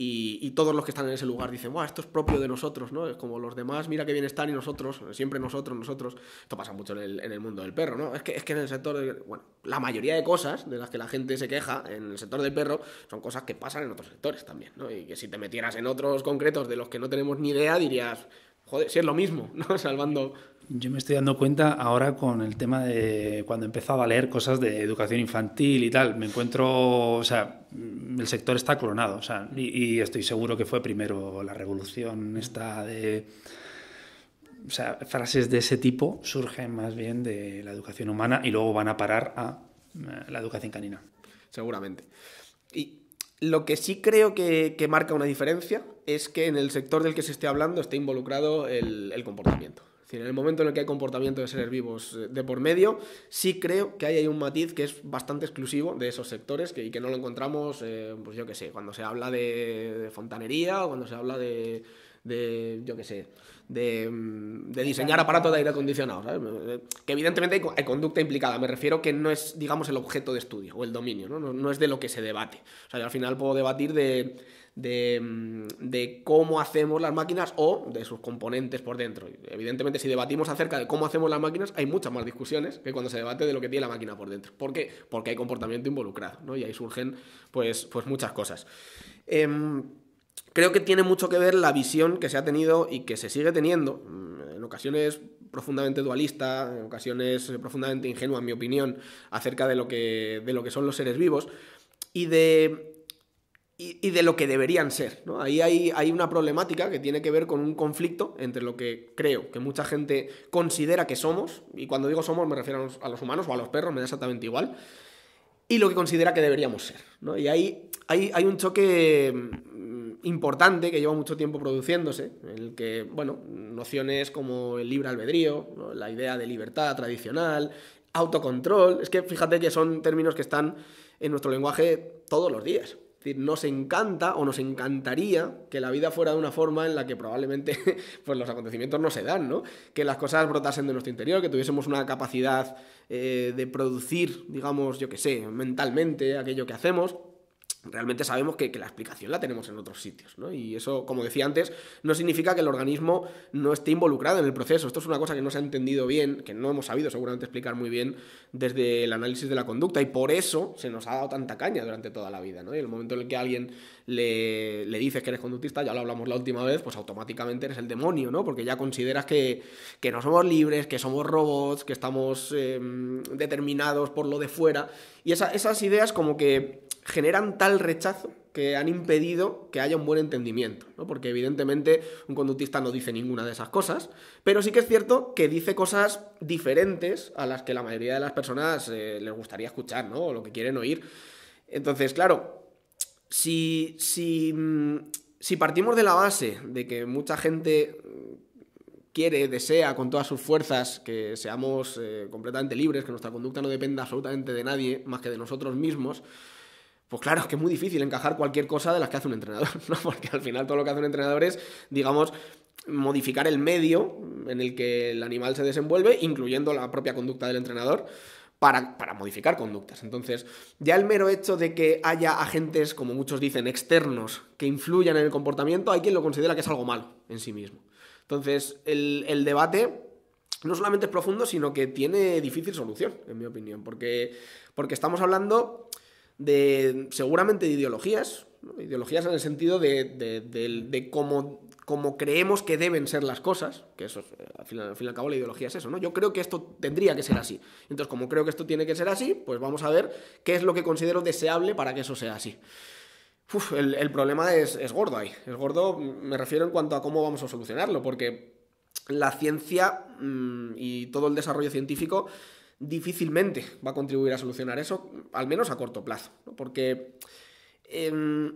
Y, y todos los que están en ese lugar dicen, ¡buah, esto es propio de nosotros!, ¿no? Es como los demás, mira qué bien están, y nosotros, siempre nosotros, nosotros... Esto pasa mucho en el, en el mundo del perro, ¿no? Es que, es que en el sector... De, bueno, la mayoría de cosas de las que la gente se queja en el sector del perro son cosas que pasan en otros sectores también, ¿no? Y que si te metieras en otros concretos de los que no tenemos ni idea, dirías, joder, si es lo mismo, ¿no? Salvando... Yo me estoy dando cuenta ahora con el tema de cuando empezaba a leer cosas de educación infantil y tal. Me encuentro, o sea, el sector está clonado, o sea, y, y estoy seguro que fue primero la revolución esta de O sea, frases de ese tipo surgen más bien de la educación humana y luego van a parar a la educación canina. Seguramente. Y lo que sí creo que, que marca una diferencia es que en el sector del que se esté hablando esté involucrado el, el comportamiento. Es decir, en el momento en el que hay comportamiento de seres vivos de por medio, sí creo que hay, hay un matiz que es bastante exclusivo de esos sectores que, y que no lo encontramos, eh, pues yo qué sé, cuando se habla de, de fontanería o cuando se habla de... de, yo qué sé, de, de diseñar aparatos de aire acondicionado, ¿sabes? Que evidentemente hay, hay conducta implicada, me refiero que no es, digamos, el objeto de estudio o el dominio, ¿no? No, no es de lo que se debate. O sea, yo al final puedo debatir de, de, de cómo hacemos las máquinas o de sus componentes por dentro. Evidentemente, si debatimos acerca de cómo hacemos las máquinas, hay muchas más discusiones que cuando se debate de lo que tiene la máquina por dentro. ¿Por qué? Porque hay comportamiento involucrado, ¿no? Y ahí surgen, pues, pues muchas cosas. Eh, Creo que tiene mucho que ver la visión que se ha tenido y que se sigue teniendo, en ocasiones profundamente dualista, en ocasiones profundamente ingenua, en mi opinión, acerca de lo que, de lo que son los seres vivos y de... y de lo que deberían ser, ¿no? Ahí hay, hay una problemática que tiene que ver con un conflicto entre lo que creo que mucha gente considera que somos, y cuando digo somos me refiero a los, a los humanos o a los perros, me da exactamente igual, y lo que considera que deberíamos ser, ¿no? Y ahí hay, hay un choque importante que lleva mucho tiempo produciéndose, en el que, bueno, nociones como el libre albedrío, ¿no? La idea de libertad tradicional, autocontrol, es que fíjate que son términos que están en nuestro lenguaje todos los días. Es decir, nos encanta o nos encantaría que la vida fuera de una forma en la que probablemente pues, los acontecimientos no se dan, ¿no? Que las cosas brotasen de nuestro interior, que tuviésemos una capacidad eh, de producir, digamos, yo qué sé, mentalmente aquello que hacemos. Realmente sabemos que, que la explicación la tenemos en otros sitios, ¿no? Y eso, como decía antes, no significa que el organismo no esté involucrado en el proceso. Esto es una cosa que no se ha entendido bien, que no hemos sabido seguramente explicar muy bien desde el análisis de la conducta, y por eso se nos ha dado tanta caña durante toda la vida, ¿no? Y en el momento en el que a alguien le, le dices que eres conductista, ya lo hablamos la última vez, pues automáticamente eres el demonio, ¿no? Porque ya consideras que, que no somos libres, que somos robots, que estamos eh, determinados por lo de fuera, y esa, esas ideas como que generan tal rechazo que han impedido que haya un buen entendimiento, ¿no? Porque evidentemente un conductista no dice ninguna de esas cosas, pero sí que es cierto que dice cosas diferentes a las que la mayoría de las personas eh, les gustaría escuchar, ¿no? O lo que quieren oír. Entonces, claro, si, si, si partimos de la base de que mucha gente quiere, desea con todas sus fuerzas que seamos eh, completamente libres, que nuestra conducta no dependa absolutamente de nadie más que de nosotros mismos, pues claro, es que es muy difícil encajar cualquier cosa de las que hace un entrenador, ¿no? Porque al final todo lo que hace un entrenador es, digamos, modificar el medio en el que el animal se desenvuelve, incluyendo la propia conducta del entrenador, para, para modificar conductas. Entonces, ya el mero hecho de que haya agentes, como muchos dicen, externos, que influyan en el comportamiento, hay quien lo considera que es algo malo en sí mismo. Entonces, el, el debate no solamente es profundo, sino que tiene difícil solución, en mi opinión, porque, porque estamos hablando de seguramente de ideologías, ¿no? Ideologías en el sentido de, de, de, de cómo, cómo creemos que deben ser las cosas, que eso, al fin, al fin y al cabo la ideología es eso, ¿no? Yo creo que esto tendría que ser así, entonces como creo que esto tiene que ser así, pues vamos a ver qué es lo que considero deseable para que eso sea así. Uf, el, el problema es, es gordo ahí, es gordo, me refiero en cuanto a cómo vamos a solucionarlo, porque la ciencia mmm, y todo el desarrollo científico difícilmente va a contribuir a solucionar eso, al menos a corto plazo, ¿no? Porque eh,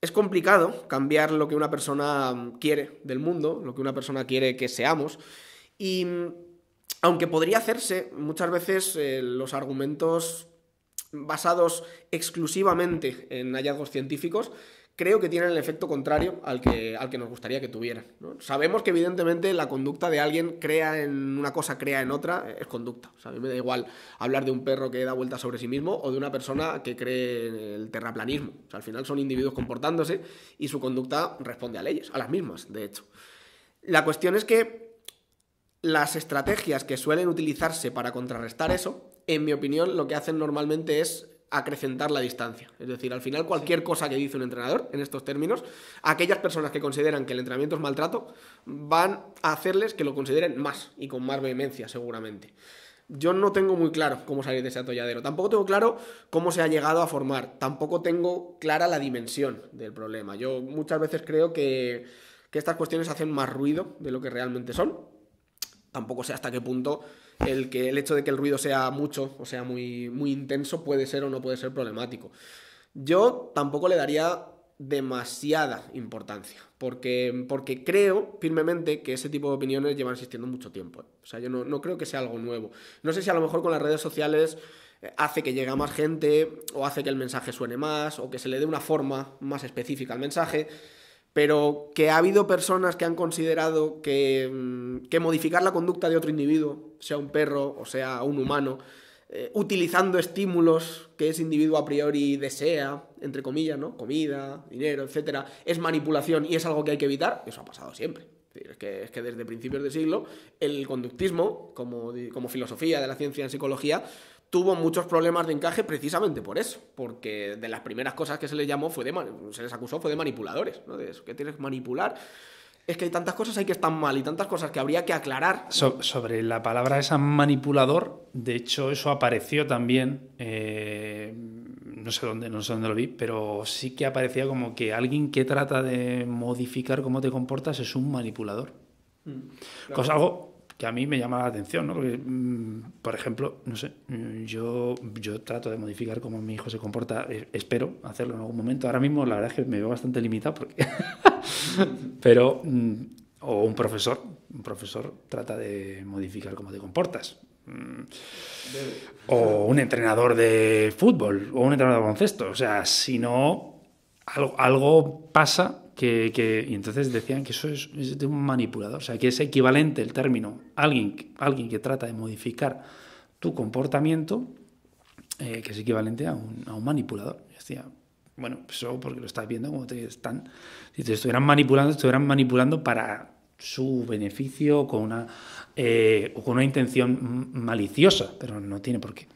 es complicado cambiar lo que una persona quiere del mundo, lo que una persona quiere que seamos, y aunque podría hacerse, muchas veces eh, los argumentos basados exclusivamente en hallazgos científicos creo que tienen el efecto contrario al que, al que nos gustaría que tuvieran, ¿no? Sabemos que evidentemente la conducta de alguien, crea en una cosa, crea en otra, es conducta. O sea, a mí me da igual hablar de un perro que da vueltas sobre sí mismo o de una persona que cree en el terraplanismo. O sea, al final son individuos comportándose y su conducta responde a leyes, a las mismas, de hecho. La cuestión es que las estrategias que suelen utilizarse para contrarrestar eso, en mi opinión, lo que hacen normalmente es acrecentar la distancia. Es decir, al final cualquier cosa que dice un entrenador, en estos términos, aquellas personas que consideran que el entrenamiento es maltrato, van a hacerles que lo consideren más y con más vehemencia, seguramente. Yo no tengo muy claro cómo salir de ese atolladero, tampoco tengo claro cómo se ha llegado a formar, tampoco tengo clara la dimensión del problema. Yo muchas veces creo que, que estas cuestiones hacen más ruido de lo que realmente son. tampoco sé hasta qué punto el, que, el hecho de que el ruido sea mucho o sea muy, muy intenso puede ser o no puede ser problemático. Yo tampoco le daría demasiada importancia, porque, porque creo firmemente que ese tipo de opiniones llevan existiendo mucho tiempo, ¿eh? O sea, yo no, no creo que sea algo nuevo. No sé si a lo mejor con las redes sociales hace que llegue a más gente, o hace que el mensaje suene más, o que se le dé una forma más específica al mensaje, pero que ha habido personas que han considerado que, que modificar la conducta de otro individuo, sea un perro o sea un humano, eh, utilizando estímulos que ese individuo a priori desea, entre comillas, ¿no? Comida, dinero, etcétera, es manipulación y es algo que hay que evitar. Eso ha pasado siempre. Es decir, es que, es que desde principios de siglo el conductismo, como, como filosofía de la ciencia en psicología, tuvo muchos problemas de encaje precisamente por eso, porque de las primeras cosas que se les llamó, fue de se les acusó, fue de manipuladores, ¿no? De eso, que tienes que manipular. Es que hay tantas cosas hay que están mal y tantas cosas que habría que aclarar. So sobre la palabra esa, manipulador, de hecho eso apareció también, eh, no sé dónde, no sé dónde lo vi, pero sí que aparecía como que alguien que trata de modificar cómo te comportas es un manipulador. Mm, claro. Cosa, algo que a mí me llama la atención, ¿no? Porque, por ejemplo, no sé, yo, yo trato de modificar cómo mi hijo se comporta, espero hacerlo en algún momento. Ahora mismo la verdad es que me veo bastante limitado, porque pero, o un profesor, un profesor trata de modificar cómo te comportas. O un entrenador de fútbol, o un entrenador de baloncesto. O sea, si no, algo, algo pasa. Que, que, y entonces decían que eso es, es de un manipulador, o sea, que es equivalente el término alguien, alguien que trata de modificar tu comportamiento, eh, que es equivalente a un, a un manipulador. Y decía, bueno, eso porque lo estás viendo como te están, si te estuvieran manipulando, te estuvieran manipulando para su beneficio con una, eh, o con una intención maliciosa, pero no tiene por qué.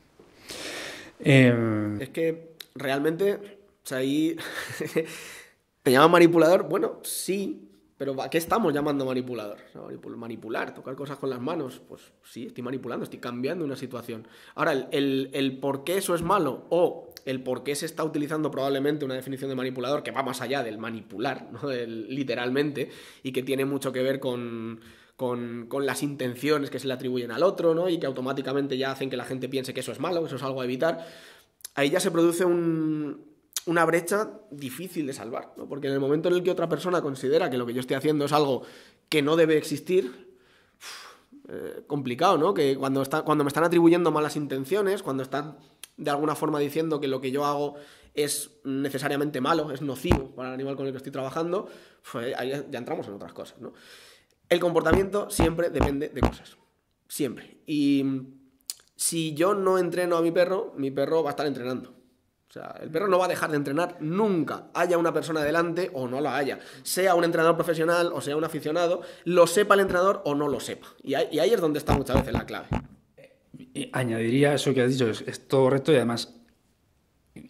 Eh... Es que realmente, o sea, ahí... ¿Te llaman manipulador? Bueno, sí, pero ¿a qué estamos llamando manipulador? Manipular, tocar cosas con las manos. Pues sí, estoy manipulando, estoy cambiando una situación. Ahora, el, el, el por qué eso es malo, o el por qué se está utilizando probablemente una definición de manipulador que va más allá del manipular, ¿no? Del, literalmente, y que tiene mucho que ver con... Con, con las intenciones que se le atribuyen al otro, ¿no? Y que automáticamente ya hacen que la gente piense que eso es malo, que eso es algo a evitar. Ahí ya se produce un... una brecha difícil de salvar, ¿no? Porque en el momento en el que otra persona considera que lo que yo estoy haciendo es algo que no debe existir, eh, complicado, ¿no? Que cuando, está, cuando me están atribuyendo malas intenciones, cuando están de alguna forma diciendo que lo que yo hago es necesariamente malo, es nocivo para el animal con el que estoy trabajando, pues ahí ya entramos en otras cosas, ¿no? El comportamiento siempre depende de cosas. Siempre. Y si yo no entreno a mi perro, mi perro va a estar entrenando. O sea, el perro no va a dejar de entrenar nunca, haya una persona delante o no la haya, sea un entrenador profesional o sea un aficionado, lo sepa el entrenador o no lo sepa. Y ahí, y ahí es donde está muchas veces la clave. Añadiría eso que has dicho, es, es todo correcto, y además,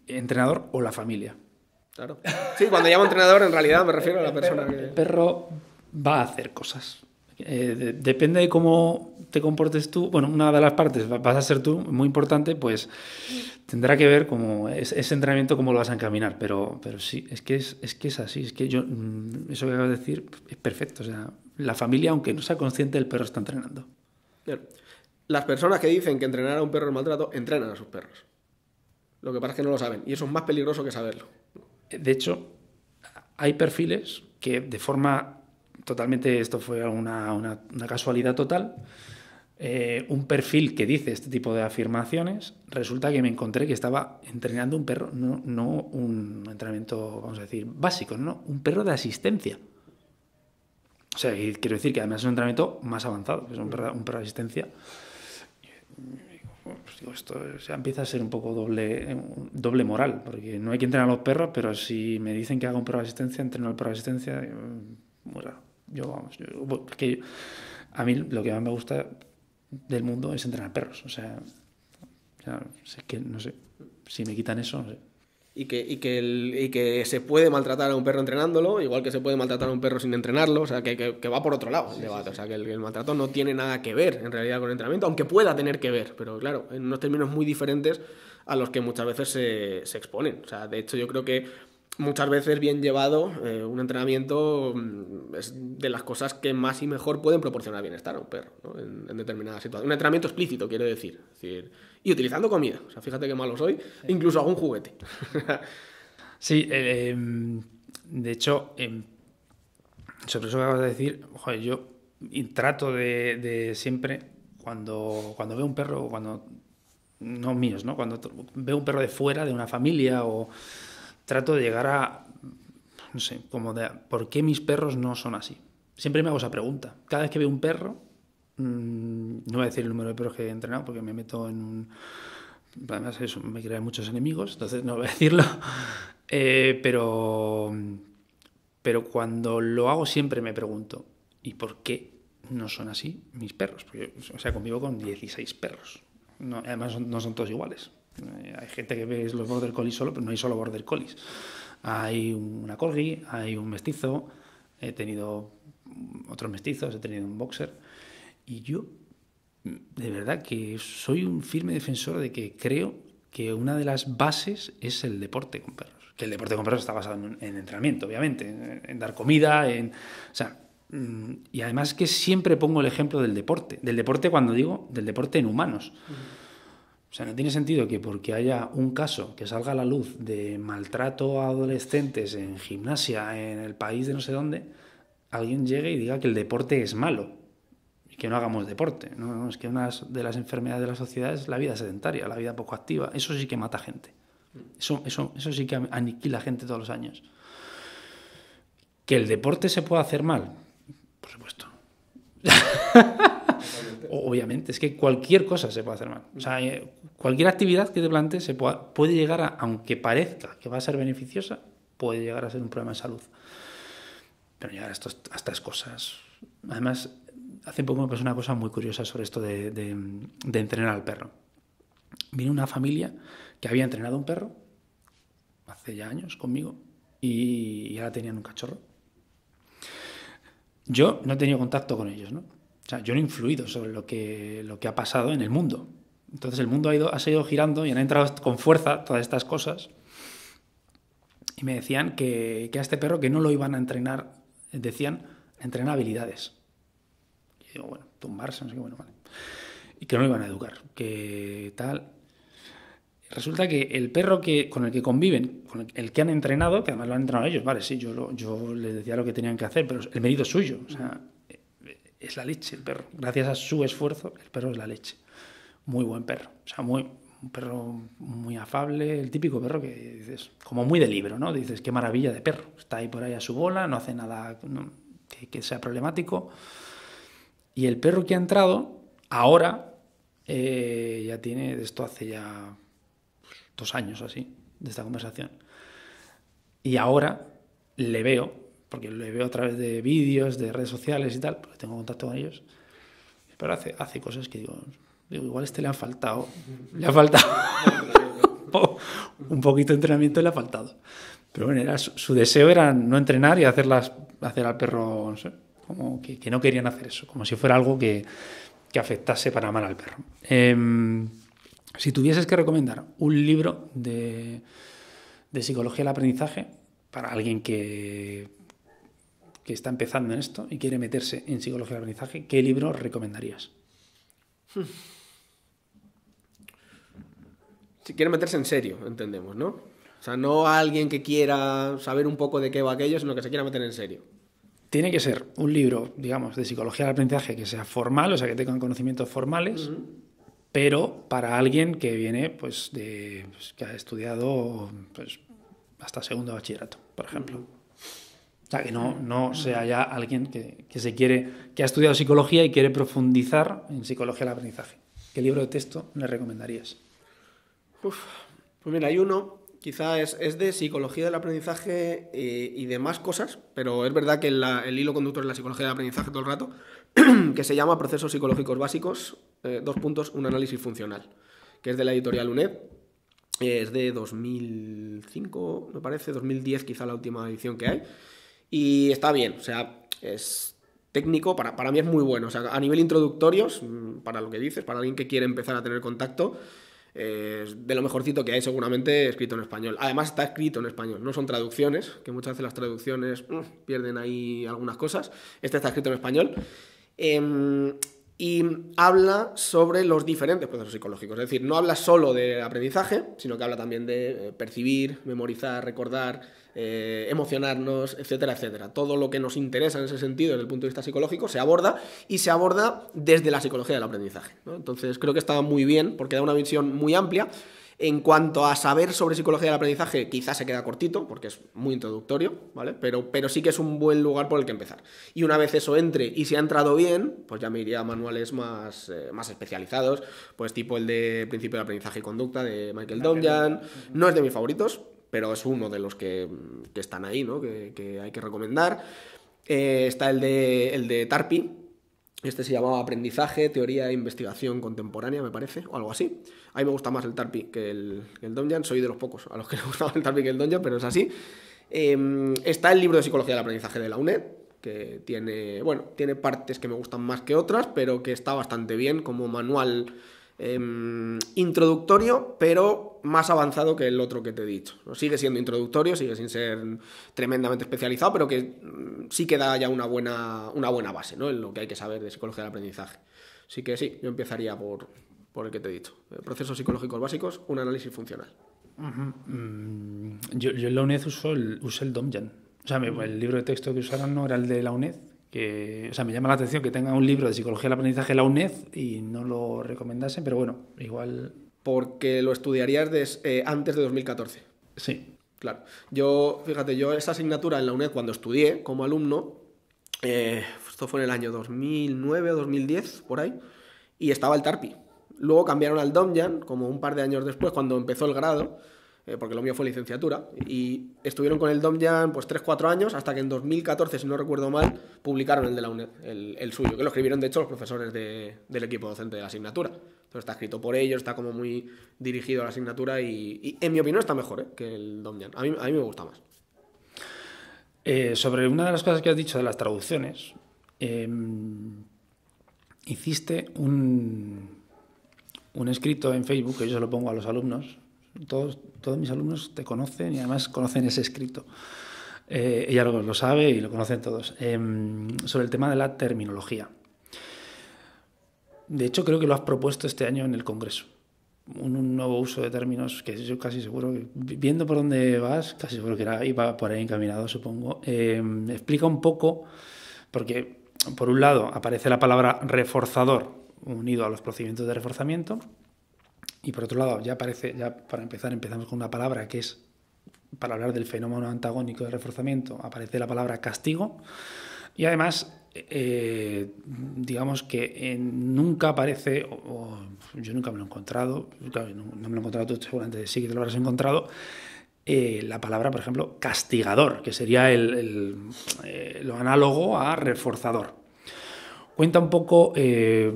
entrenador o la familia. Claro. Sí, cuando llamo entrenador en realidad me refiero a la persona que... El perro va a hacer cosas. Eh, de, depende de cómo te comportes tú. Bueno, una de las partes vas a ser tú, muy importante, pues tendrá que ver cómo es, ese entrenamiento, cómo lo vas a encaminar, pero, pero sí, es que es, es que es así, es que yo, eso que acabas de decir es perfecto. O sea, la familia, aunque no sea consciente, el perro está entrenando. Las personas que dicen que entrenar a un perro es maltrato, entrenan a sus perros. Lo que pasa es que no lo saben, y eso es más peligroso que saberlo. De hecho, hay perfiles que de forma... Totalmente, esto fue una, una, una casualidad total. Eh, un perfil que dice este tipo de afirmaciones, resulta que me encontré que estaba entrenando un perro, no, no un entrenamiento, vamos a decir, básico, no, un perro de asistencia. O sea, quiero decir que además es un entrenamiento más avanzado, es un perro, un perro de asistencia. Pues digo, esto ya empieza a ser un poco doble, doble moral, porque no hay que entrenar a los perros, pero si me dicen que hago un perro de asistencia, entreno al perro de asistencia, muy raro. Yo, vamos, yo, que a mí lo que más me gusta del mundo es entrenar perros. O sea, ya, es que no sé, si me quitan eso, no sé. Y que, y, que el, y que se puede maltratar a un perro entrenándolo, igual que se puede maltratar a un perro sin entrenarlo, o sea, que, que, que va por otro lado el debate. O sea, que el, el maltrato no tiene nada que ver en realidad con el entrenamiento, aunque pueda tener que ver, pero claro, en unos términos muy diferentes a los que muchas veces se, se exponen. O sea, de hecho, yo creo que muchas veces bien llevado, eh, un entrenamiento es de las cosas que más y mejor pueden proporcionar bienestar a un perro, ¿no? en, en determinadas situaciones. Un entrenamiento explícito, quiero decir. Es decir, y utilizando comida. O sea, fíjate qué malo soy. Sí. Incluso hago un juguete. Sí, eh, de hecho, eh, sobre eso que acabas de decir, joder, yo trato de, de siempre, cuando, cuando veo un perro, cuando no míos, ¿no? Cuando veo un perro de fuera, de una familia o... Trato de llegar a, no sé, como de, ¿por qué mis perros no son así? Siempre me hago esa pregunta. Cada vez que veo un perro, mmm, no voy a decir el número de perros que he entrenado porque me meto en un... Además, eso, me crean muchos enemigos, entonces no voy a decirlo. Eh, pero, pero cuando lo hago siempre me pregunto, ¿y por qué no son así mis perros? Porque, o sea, convivo con dieciséis perros. No, además, no son todos iguales. Hay gente que ve los border collies solo, pero no hay solo border collies. Hay una corgi, hay un mestizo, he tenido otros mestizos, he tenido un boxer. Y yo, de verdad, que soy un firme defensor de que creo que una de las bases es el deporte con perros. Que el deporte con perros está basado en, en entrenamiento, obviamente, en, en dar comida, en... O sea, y además que siempre pongo el ejemplo del deporte. Del deporte, cuando digo, del deporte en humanos. Uh-huh. O sea, no tiene sentido que porque haya un caso que salga a la luz de maltrato a adolescentes en gimnasia, en el país de no sé dónde, alguien llegue y diga que el deporte es malo y que no hagamos deporte. No, no, es que una de las enfermedades de la sociedad es la vida sedentaria, la vida poco activa. Eso sí que mata gente. Eso, eso, eso sí que aniquila gente todos los años. ¿Que el deporte se puede hacer mal? Por supuesto. Obviamente, es que cualquier cosa se puede hacer mal. O sea, cualquier actividad que te plantees se puede, puede llegar a, aunque parezca que va a ser beneficiosa, puede llegar a ser un problema de salud. Pero llegar a, estos, a estas cosas... Además, hace poco me pasó una cosa muy curiosa sobre esto de, de, de entrenar al perro. Vino una familia que había entrenado a un perro hace ya años conmigo y, y ahora tenían un cachorro. Yo no he tenido contacto con ellos, ¿no? O sea, yo no he influido sobre lo que, lo que ha pasado en el mundo. Entonces el mundo ha, ido, ha seguido girando y han entrado con fuerza todas estas cosas. Y me decían que, que a este perro que no lo iban a entrenar, decían, entrenar habilidades. Y digo, bueno, tumbarse, no sé qué, bueno, vale. Y que no lo iban a educar, que tal. Resulta que el perro que, con el que conviven, con el, el que han entrenado, que además lo han entrenado ellos, vale, sí, yo, lo, yo les decía lo que tenían que hacer, pero el mérito es suyo, o sea... Es la leche el perro. Gracias a su esfuerzo, el perro es la leche. Muy buen perro. O sea, muy, un perro muy afable, el típico perro que dices, como muy de libro, ¿no? Dices, qué maravilla de perro. Está ahí por ahí a su bola, no hace nada no, que, que sea problemático. Y el perro que ha entrado, ahora, eh, ya tiene, esto hace ya dos años o así, de esta conversación. Y ahora le veo... porque lo veo a través de vídeos, de redes sociales y tal, porque tengo contacto con ellos, pero hace, hace cosas que digo, digo, igual a este le ha faltado, le ha faltado un poquito de entrenamiento, le ha faltado. Pero bueno, era, su, su deseo era no entrenar y hacer, las, hacer al perro, no sé, como que, que no querían hacer eso, como si fuera algo que, que afectase para mal al perro. Eh, si tuvieses que recomendar un libro de, de psicología del aprendizaje para alguien que... que está empezando en esto y quiere meterse en psicología del aprendizaje, ¿qué libro recomendarías? Si quiere meterse en serio, entendemos, ¿no? O sea, no a alguien que quiera saber un poco de qué va aquello, sino que se quiera meter en serio. Tiene que ser un libro, digamos, de psicología del aprendizaje que sea formal, o sea, que tengan conocimientos formales, uh-huh. Pero para alguien que viene, pues, de, pues que ha estudiado pues, hasta segundo de bachillerato, por ejemplo. Uh-huh. O sea, que no, no sea ya alguien que, que se quiere, que ha estudiado psicología y quiere profundizar en psicología del aprendizaje. ¿Qué libro de texto le recomendarías? Uf, pues mira, hay uno, quizá es, es de psicología del aprendizaje eh, y demás cosas, pero es verdad que la, el hilo conductor es la psicología del aprendizaje todo el rato, que se llama Procesos Psicológicos Básicos, eh, dos puntos, un análisis funcional, que es de la editorial U N E D. Eh, es de dos mil cinco, me parece, dos mil diez quizá la última edición que hay. Y está bien, o sea, es técnico, para, para mí es muy bueno. O sea, a nivel introductorios, para lo que dices, para alguien que quiere empezar a tener contacto, eh, de lo mejorcito que hay seguramente escrito en español. Además está escrito en español, no son traducciones, que muchas veces las traducciones uh, pierden ahí algunas cosas. Este está escrito en español. Eh, y habla sobre los diferentes procesos psicológicos, es decir, no habla solo de aprendizaje, sino que habla también de percibir, memorizar, recordar, eh, emocionarnos, etcétera, etcétera. Todo lo que nos interesa en ese sentido, desde el punto de vista psicológico, se aborda, y se aborda desde la psicología del aprendizaje, ¿no? Entonces creo que está muy bien, porque da una visión muy amplia. En cuanto a saber sobre psicología del aprendizaje, quizás se queda cortito, porque es muy introductorio, ¿vale? Pero, pero sí que es un buen lugar por el que empezar. Y una vez eso entre, y si ha entrado bien, pues ya me iría a manuales más, eh, más especializados, pues tipo el de Principio de Aprendizaje y Conducta de Michael Domjan. No es de mis favoritos, pero es uno de los que, que están ahí, ¿no? Que, que hay que recomendar. Eh, está el de, el de Tarpi. Este se llamaba Aprendizaje, Teoría e Investigación Contemporánea, me parece, o algo así. A mí me gusta más el Tarpi que el, el Domjan. Soy de los pocos a los que le gustaba el Tarpi que el Domjan, pero es así. Eh, está el libro de Psicología del Aprendizaje de la UNED, que tiene, bueno, tiene partes que me gustan más que otras, pero que está bastante bien como manual eh, introductorio, pero más avanzado que el otro que te he dicho. Sigue siendo introductorio, sigue sin ser tremendamente especializado, pero que sí que da ya una buena, una buena base, ¿no? En lo que hay que saber de psicología del aprendizaje. Así que sí, yo empezaría por, por el que te he dicho. Procesos psicológicos básicos, un análisis funcional. Uh-huh. mm, yo, yo en la UNED uso el, usé el Domjan. O sea, uh-huh. El libro de texto que usaron no era el de la UNED. Que, o sea, me llama la atención que tenga un libro de psicología del aprendizaje de la UNED y no lo recomendasen, pero bueno, igual... Porque lo estudiarías des, eh, antes de dos mil catorce. Sí. Claro. Yo, fíjate, yo esa asignatura en la UNED cuando estudié como alumno, eh, esto fue en el año dos mil nueve o dos mil diez, por ahí, y estaba el Tarpi. Luego cambiaron al Domjan, como un par de años después, cuando empezó el grado, eh, porque lo mío fue licenciatura, y estuvieron con el Domjan pues tres cuatro años, hasta que en dos mil catorce, si no recuerdo mal, publicaron el de la UNED, el, el suyo, que lo escribieron de hecho los profesores de, del equipo docente de la asignatura. Entonces está escrito por ellos, está como muy dirigido a la asignatura y, y en mi opinión está mejor, ¿eh?, que el Domjan. A mí, a mí me gusta más. Eh, sobre una de las cosas que has dicho de las traducciones, eh, hiciste un, un escrito en Facebook, que yo se lo pongo a los alumnos. Todos, todos mis alumnos te conocen y además conocen ese escrito. Eh, ella lo, lo sabe y lo conocen todos. Eh, sobre el tema de la terminología. De hecho, creo que lo has propuesto este año en el Congreso. Un, un nuevo uso de términos que yo casi seguro, que, viendo por dónde vas, casi seguro que era, iba por ahí encaminado, supongo. Eh, explica un poco, porque por un lado aparece la palabra reforzador unido a los procedimientos de reforzamiento y por otro lado ya aparece, ya para empezar empezamos con una palabra que es, para hablar del fenómeno antagónico de reforzamiento, aparece la palabra castigo y además... Eh, digamos que eh, nunca aparece, o, o, yo nunca me lo he encontrado, claro, no, no me lo he encontrado, tú seguramente sí que te lo habrás encontrado, eh, la palabra, por ejemplo, castigador, que sería el, el, eh, lo análogo a reforzador. Cuenta un poco eh,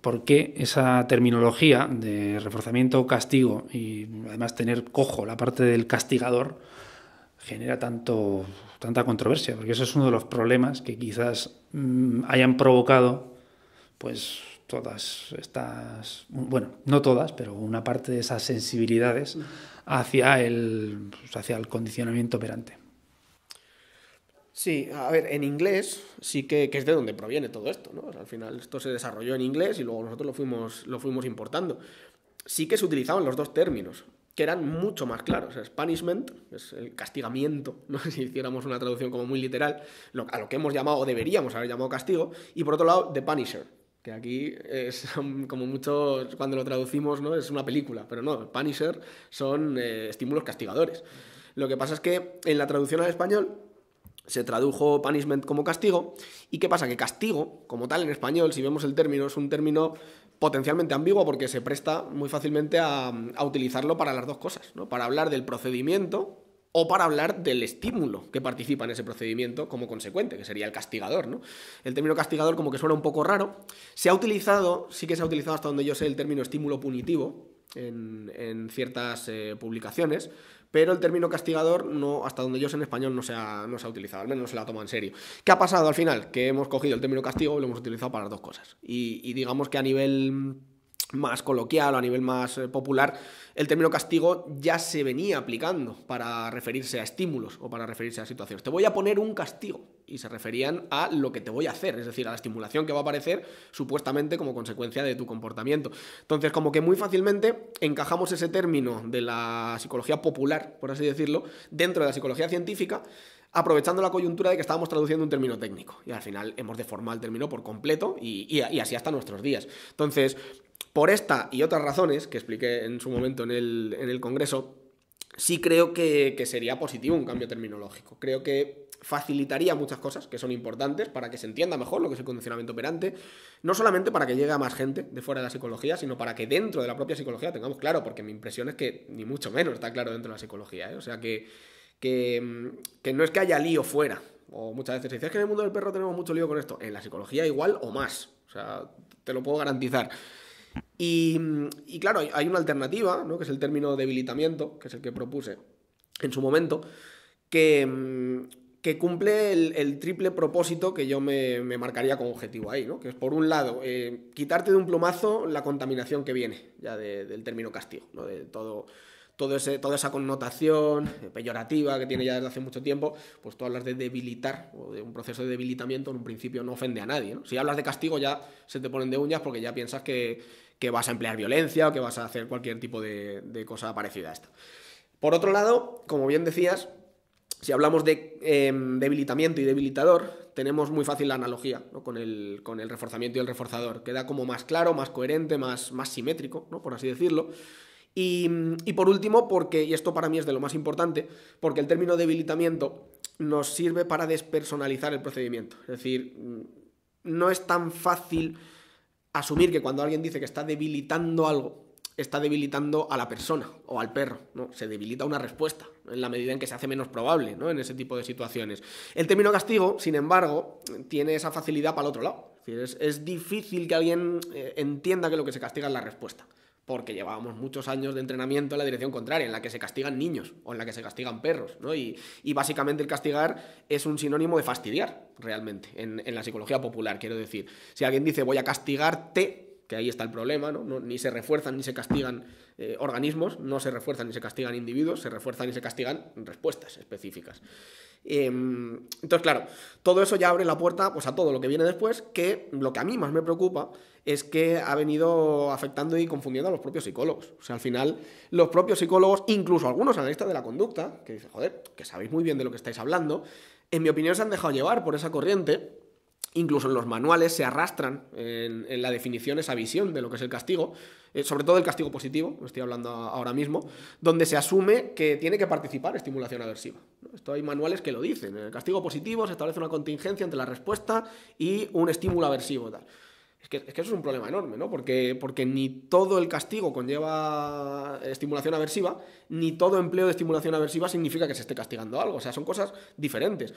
por qué esa terminología de reforzamiento, castigo y además tener cojo la parte del castigador genera tanto... tanta controversia, porque eso es uno de los problemas que quizás mmm, hayan provocado pues todas estas, bueno, no todas, pero una parte de esas sensibilidades hacia el, pues, hacia el condicionamiento operante. Sí, a ver, en inglés sí que, que es de donde proviene todo esto, ¿no? O sea, al final esto se desarrolló en inglés y luego nosotros lo fuimos, lo fuimos importando. Sí que se utilizaban los dos términos, que eran mucho más claros. Es punishment, es el castigamiento, ¿no? Si hiciéramos una traducción como muy literal, lo, a lo que hemos llamado, o deberíamos haber llamado castigo, y por otro lado, the punisher, que aquí es como mucho, cuando lo traducimos, ¿no? Es una película, pero no, el punisher son eh, estímulos castigadores. Lo que pasa es que en la traducción al español se tradujo punishment como castigo, y ¿qué pasa? Que castigo, como tal en español, si vemos el término, es un término potencialmente ambiguo porque se presta muy fácilmente a, a utilizarlo para las dos cosas, ¿no? Para hablar del procedimiento o para hablar del estímulo que participa en ese procedimiento como consecuente, que sería el castigador, ¿no? El término castigador como que suena un poco raro. Se ha utilizado, sí que se ha utilizado hasta donde yo sé, el término estímulo punitivo en, en ciertas eh, publicaciones, pero el término castigador, no, hasta donde yo sé en español, no se, ha, no se ha utilizado, al menos no se la toma en serio. ¿Qué ha pasado al final? Que hemos cogido el término castigo y lo hemos utilizado para las dos cosas. Y, y digamos que a nivel más coloquial o a nivel más popular, el término castigo ya se venía aplicando para referirse a estímulos o para referirse a situaciones. Te voy a poner un castigo, y se referían a lo que te voy a hacer, es decir, a la estimulación que va a aparecer supuestamente como consecuencia de tu comportamiento. Entonces, como que muy fácilmente encajamos ese término de la psicología popular, por así decirlo, dentro de la psicología científica, aprovechando la coyuntura de que estábamos traduciendo un término técnico, y al final hemos deformado el término por completo y, y, y así hasta nuestros días. Entonces, por esta y otras razones que expliqué en su momento en el, en el congreso, sí creo que, que sería positivo un cambio terminológico. Creo que facilitaría muchas cosas que son importantes para que se entienda mejor lo que es el condicionamiento operante, no solamente para que llegue a más gente de fuera de la psicología, sino para que dentro de la propia psicología tengamos claro, porque mi impresión es que ni mucho menos está claro dentro de la psicología, ¿eh? O sea que, que, que no es que haya lío fuera, o muchas veces se dice, es que en el mundo del perro tenemos mucho lío con esto, en la psicología igual o más, o sea, te lo puedo garantizar. Y, y claro, hay una alternativa, ¿no?, que es el término debilitamiento, que es el que propuse en su momento, que, que cumple el, el triple propósito que yo me, me marcaría como objetivo ahí, ¿no?, que es, por un lado, eh, quitarte de un plumazo la contaminación que viene ya de, del término castigo, ¿no?, de todo... Todo ese, toda esa connotación peyorativa que tiene ya desde hace mucho tiempo. Pues tú hablas de debilitar o de un proceso de debilitamiento, en un principio no ofende a nadie, ¿no? Si hablas de castigo ya se te ponen de uñas porque ya piensas que, que vas a emplear violencia o que vas a hacer cualquier tipo de, de cosa parecida a esto. Por otro lado, como bien decías, si hablamos de eh, debilitamiento y debilitador, tenemos muy fácil la analogía, ¿no?, con, el, con el reforzamiento y el reforzador. Queda como más claro, más coherente, más, más simétrico, ¿no?, por así decirlo. Y, y por último, porque, y esto para mí es de lo más importante, porque el término debilitamiento nos sirve para despersonalizar el procedimiento. Es decir, no es tan fácil asumir que cuando alguien dice que está debilitando algo, está debilitando a la persona o al perro, ¿no? Se debilita una respuesta en la medida en que se hace menos probable, ¿no?, en ese tipo de situaciones. El término castigo, sin embargo, tiene esa facilidad para el otro lado. Es decir, es, es difícil que alguien eh, entienda que lo que se castiga es la respuesta, porque llevábamos muchos años de entrenamiento en la dirección contraria, en la que se castigan niños o en la que se castigan perros, ¿no? Y, y básicamente el castigar es un sinónimo de fastidiar, realmente, en, en la psicología popular, quiero decir. Si alguien dice voy a castigarte, que ahí está el problema, ¿no? No, ni se refuerzan ni se castigan eh, organismos, no se refuerzan ni se castigan individuos, se refuerzan y se castigan respuestas específicas. Eh, entonces, claro, todo eso ya abre la puerta, pues, a todo lo que viene después, que lo que a mí más me preocupa es que ha venido afectando y confundiendo a los propios psicólogos. O sea, al final, los propios psicólogos, incluso algunos analistas de la conducta, que dicen, joder, que sabéis muy bien de lo que estáis hablando, en mi opinión se han dejado llevar por esa corriente. Incluso en los manuales se arrastran en, en la definición esa visión de lo que es el castigo, eh, sobre todo el castigo positivo, lo estoy hablando ahora mismo, donde se asume que tiene que participar estimulación aversiva, ¿no? Esto hay manuales que lo dicen. En el castigo positivo se establece una contingencia entre la respuesta y un estímulo aversivo, tal. Es que, es que eso es un problema enorme, ¿no? Porque, porque ni todo el castigo conlleva estimulación aversiva, ni todo empleo de estimulación aversiva significa que se esté castigando algo. O sea, son cosas diferentes.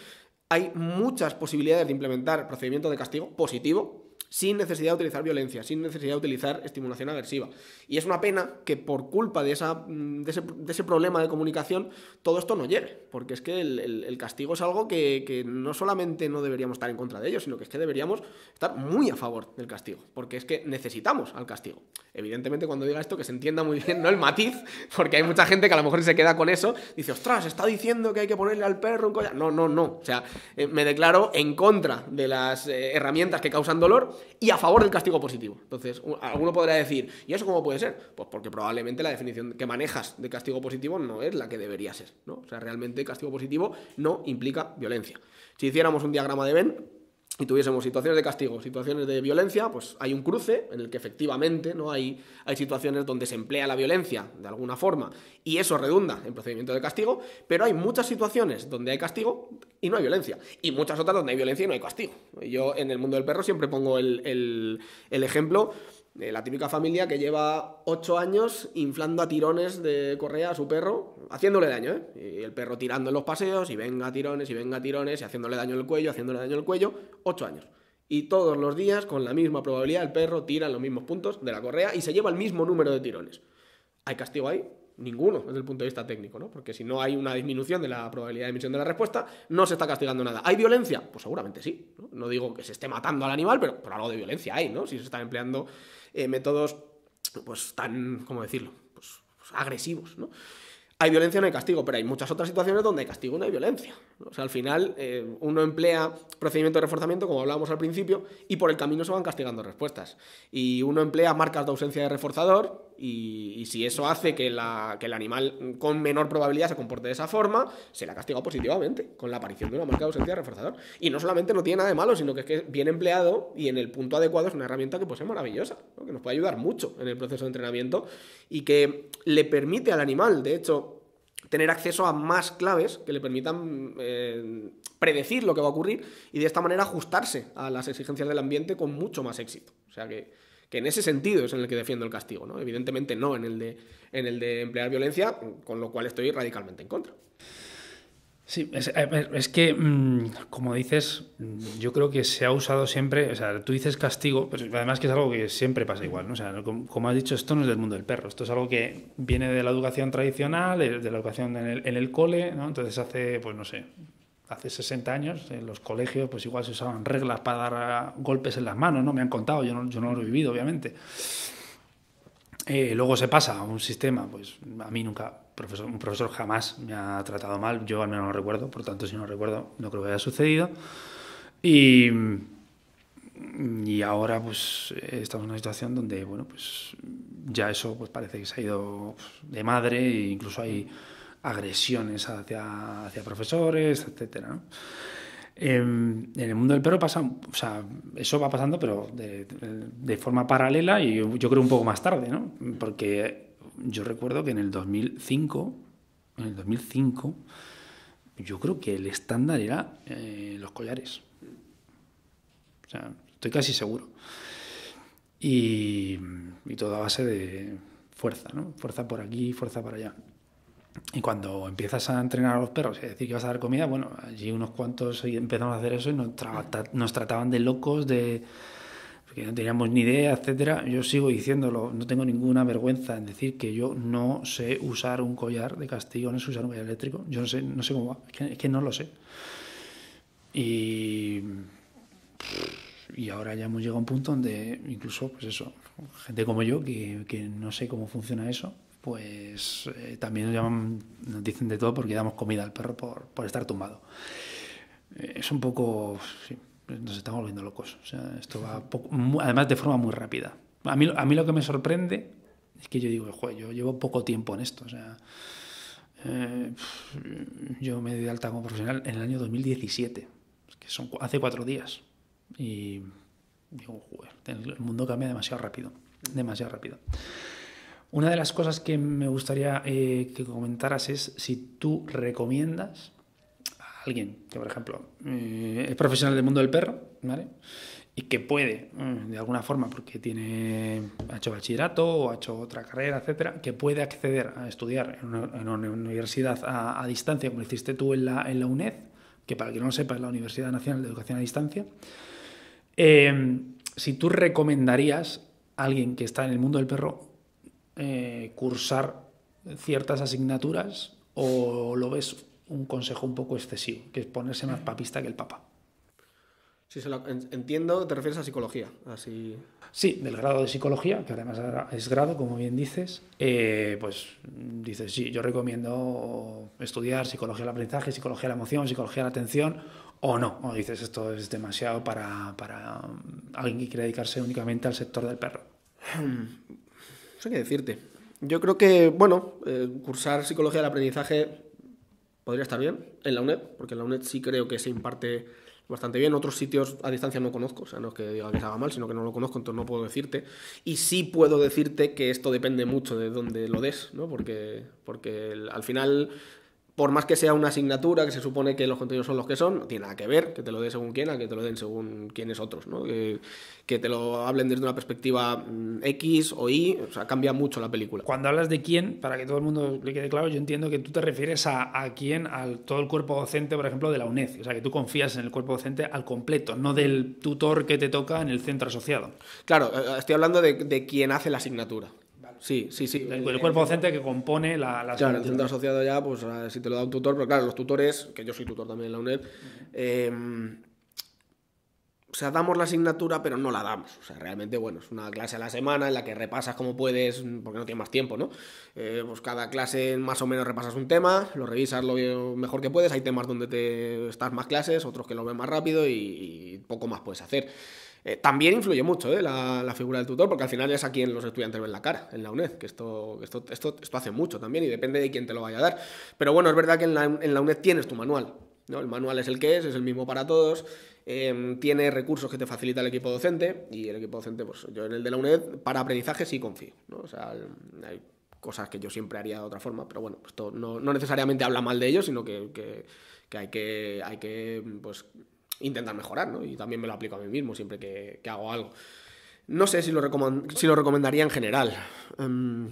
Hay muchas posibilidades de implementar procedimientos de castigo positivo sin necesidad de utilizar violencia, sin necesidad de utilizar estimulación aversiva. Y es una pena que por culpa de, esa, de, ese, de ese problema de comunicación todo esto no llegue, porque es que el, el, el castigo es algo que, que no solamente no deberíamos estar en contra de ello, sino que es que deberíamos estar muy a favor del castigo, porque es que necesitamos al castigo. Evidentemente, cuando diga esto, que se entienda muy bien, ¿no?, el matiz, porque hay mucha gente que a lo mejor se queda con eso, dice, ostras, está diciendo que hay que ponerle al perro un collar. No, no, no. O sea, eh, me declaro en contra de las eh, herramientas que causan dolor y a favor del castigo positivo. Entonces, alguno podrá decir, ¿y eso cómo puede ser? Pues porque probablemente la definición que manejas de castigo positivo no es la que debería ser, ¿no? O sea, realmente castigo positivo no implica violencia. Si hiciéramos un diagrama de Venn y tuviésemos situaciones de castigo, situaciones de violencia, pues hay un cruce en el que efectivamente, ¿no?, hay, hay situaciones donde se emplea la violencia de alguna forma y eso redunda en procedimiento de castigo, pero hay muchas situaciones donde hay castigo y no hay violencia, y muchas otras donde hay violencia y no hay castigo. Yo en el mundo del perro siempre pongo el, el, el ejemplo de la típica familia que lleva ocho años inflando a tirones de correa a su perro, haciéndole daño, ¿eh? Y el perro tirando en los paseos, y venga tirones, y venga tirones, y haciéndole daño en el cuello, haciéndole daño en el cuello, ocho años. Y todos los días, con la misma probabilidad, el perro tira en los mismos puntos de la correa y se lleva el mismo número de tirones. ¿Hay castigo ahí? Ninguno, desde el punto de vista técnico, ¿no? Porque si no hay una disminución de la probabilidad de emisión de la respuesta, no se está castigando nada. ¿Hay violencia? Pues seguramente sí, ¿no? No digo que se esté matando al animal, pero, pero algo de violencia hay, ¿no? Si se están empleando eh, métodos pues tan, ¿cómo decirlo?, pues, pues agresivos, ¿no? Hay violencia, no hay castigo, pero hay muchas otras situaciones donde hay castigo y no hay violencia. O sea, al final eh, uno emplea procedimiento de reforzamiento, como hablábamos al principio, y por el camino se van castigando respuestas. Y uno emplea marcas de ausencia de reforzador y, y si eso hace que, la, que el animal con menor probabilidad se comporte de esa forma, se le ha castigado positivamente con la aparición de una marca de ausencia de reforzador. Y no solamente no tiene nada de malo, sino que es que bien empleado y en el punto adecuado es una herramienta que pues, es maravillosa, ¿no?, que nos puede ayudar mucho en el proceso de entrenamiento y que le permite al animal, de hecho, tener acceso a más claves que le permitan eh, predecir lo que va a ocurrir y de esta manera ajustarse a las exigencias del ambiente con mucho más éxito. O sea que, que en ese sentido es en el que defiendo el castigo, ¿no? Evidentemente no en el de, en el de emplear violencia, con lo cual estoy radicalmente en contra. Sí, es, es que, como dices, yo creo que se ha usado siempre, o sea, tú dices castigo, pero además que es algo que siempre pasa igual, ¿no? O sea, como has dicho, esto no es del mundo del perro, esto es algo que viene de la educación tradicional, de la educación en el, en el cole, ¿no? Entonces hace, pues no sé, hace sesenta años en los colegios pues igual se usaban reglas para dar golpes en las manos, ¿no? Me han contado, yo no, yo no lo he vivido, obviamente. Eh, luego se pasa a un sistema, pues a mí nunca, profesor, un profesor jamás me ha tratado mal, yo al menos no recuerdo, por tanto si no recuerdo no creo que haya sucedido, y, y ahora pues estamos en una situación donde bueno pues ya eso pues parece que se ha ido de madre e incluso hay agresiones hacia, hacia profesores, etcétera, ¿no? Eh, en el mundo del perro pasa, o sea, eso va pasando pero de, de forma paralela y yo, yo creo un poco más tarde, ¿no? Porque yo recuerdo que en el dos mil cinco, en el dos mil cinco yo creo que el estándar era eh, los collares, o sea, estoy casi seguro, y, y todo a base de fuerza, ¿no? Fuerza por aquí, fuerza para allá. Y cuando empiezas a entrenar a los perros y decir que vas a dar comida, bueno, allí unos cuantos empezamos a hacer eso y nos, tra nos trataban de locos, de que no teníamos ni idea, etcétera. Yo sigo diciéndolo, no tengo ninguna vergüenza en decir que yo no sé usar un collar de castigo, no sé usar un collar eléctrico, yo no sé, no sé cómo va, es que, es que no lo sé. Y, y ahora ya hemos llegado a un punto donde incluso, pues eso, gente como yo que, que no sé cómo funciona eso, pues eh, también nos, llaman, nos dicen de todo porque damos comida al perro por, por estar tumbado. Eh, es un poco... Sí, nos estamos volviendo locos. O sea, esto va poco, muy, además de forma muy rápida. A mí, a mí lo que me sorprende es que yo digo, joder, yo llevo poco tiempo en esto. O sea, eh, yo me di de alta como profesional en el año dos mil diecisiete, que son hace cuatro días. Y digo, joder, el mundo cambia demasiado rápido, demasiado rápido. Una de las cosas que me gustaría eh, que comentaras es si tú recomiendas a alguien que, por ejemplo, eh, es profesional del mundo del perro, ¿vale? Y que puede, eh, de alguna forma, porque tiene, ha hecho bachillerato o ha hecho otra carrera, etcétera, que puede acceder a estudiar en una, en una universidad a, a distancia, como hiciste tú en la, en la UNED, que para que no lo sepa es la Universidad Nacional de Educación a Distancia. Eh, si tú recomendarías a alguien que está en el mundo del perro Eh, cursar ciertas asignaturas, o lo ves un consejo un poco excesivo, que es ponerse más papista que el papa? Sí, se lo entiendo, te refieres a psicología. Así... Sí, del grado de psicología, que además es grado, como bien dices, eh, pues dices, sí, yo recomiendo estudiar psicología del aprendizaje, psicología de la emoción, psicología de la atención, o no, o dices, esto es demasiado para, para alguien que quiere dedicarse únicamente al sector del perro. No sé qué decirte. Yo creo que, bueno, eh, cursar psicología del aprendizaje podría estar bien en la UNED, porque en la UNED sí creo que se imparte bastante bien. Otros sitios a distancia no conozco, o sea, no es que diga que se haga mal, sino que no lo conozco, entonces no puedo decirte. Y sí puedo decirte que esto depende mucho de dónde lo des, ¿no? Porque, porque al final, por más que sea una asignatura, que se supone que los contenidos son los que son, no tiene nada que ver que te lo dé según quién, a que te lo den según quiénes otros, ¿no? Que, que te lo hablen desde una perspectiva X o Y, o sea, cambia mucho la película. Cuando hablas de quién, para que todo el mundo le quede claro, yo entiendo que tú te refieres a, a quién, al todo el cuerpo docente, por ejemplo, de la UNED, o sea, que tú confías en el cuerpo docente al completo, no del tutor que te toca en el centro asociado. Claro, estoy hablando de, de quién hace la asignatura. Sí, sí, sí. El, el cuerpo docente que compone la... la claro, el centro asociado ya, pues si te lo da un tutor, pero claro, los tutores, que yo soy tutor también en la UNED, eh, o sea, damos la asignatura, pero no la damos. O sea, realmente, bueno, es una clase a la semana en la que repasas como puedes, porque no tienes más tiempo, ¿no? Eh, pues cada clase más o menos repasas un tema, lo revisas lo mejor que puedes. Hay temas donde te estás más clases, otros que lo ven más rápido y, y poco más puedes hacer. Eh, también influye mucho eh, la, la figura del tutor, porque al final es a quien los estudiantes ven la cara en la UNED, que esto, esto, esto, esto hace mucho también y depende de quién te lo vaya a dar. Pero bueno, es verdad que en la, en la UNED tienes tu manual, ¿no? El manual es el que es, es el mismo para todos, eh, tiene recursos que te facilita el equipo docente, y el equipo docente, pues yo en el de la UNED, para aprendizaje sí confío, ¿no? O sea, hay cosas que yo siempre haría de otra forma, pero bueno, esto no, no necesariamente habla mal de ellos, sino que, que, que hay que, hay que pues, intentar mejorar, ¿no? Y también me lo aplico a mí mismo siempre que, que hago algo. No sé si lo, si lo recomendaría en general. Um,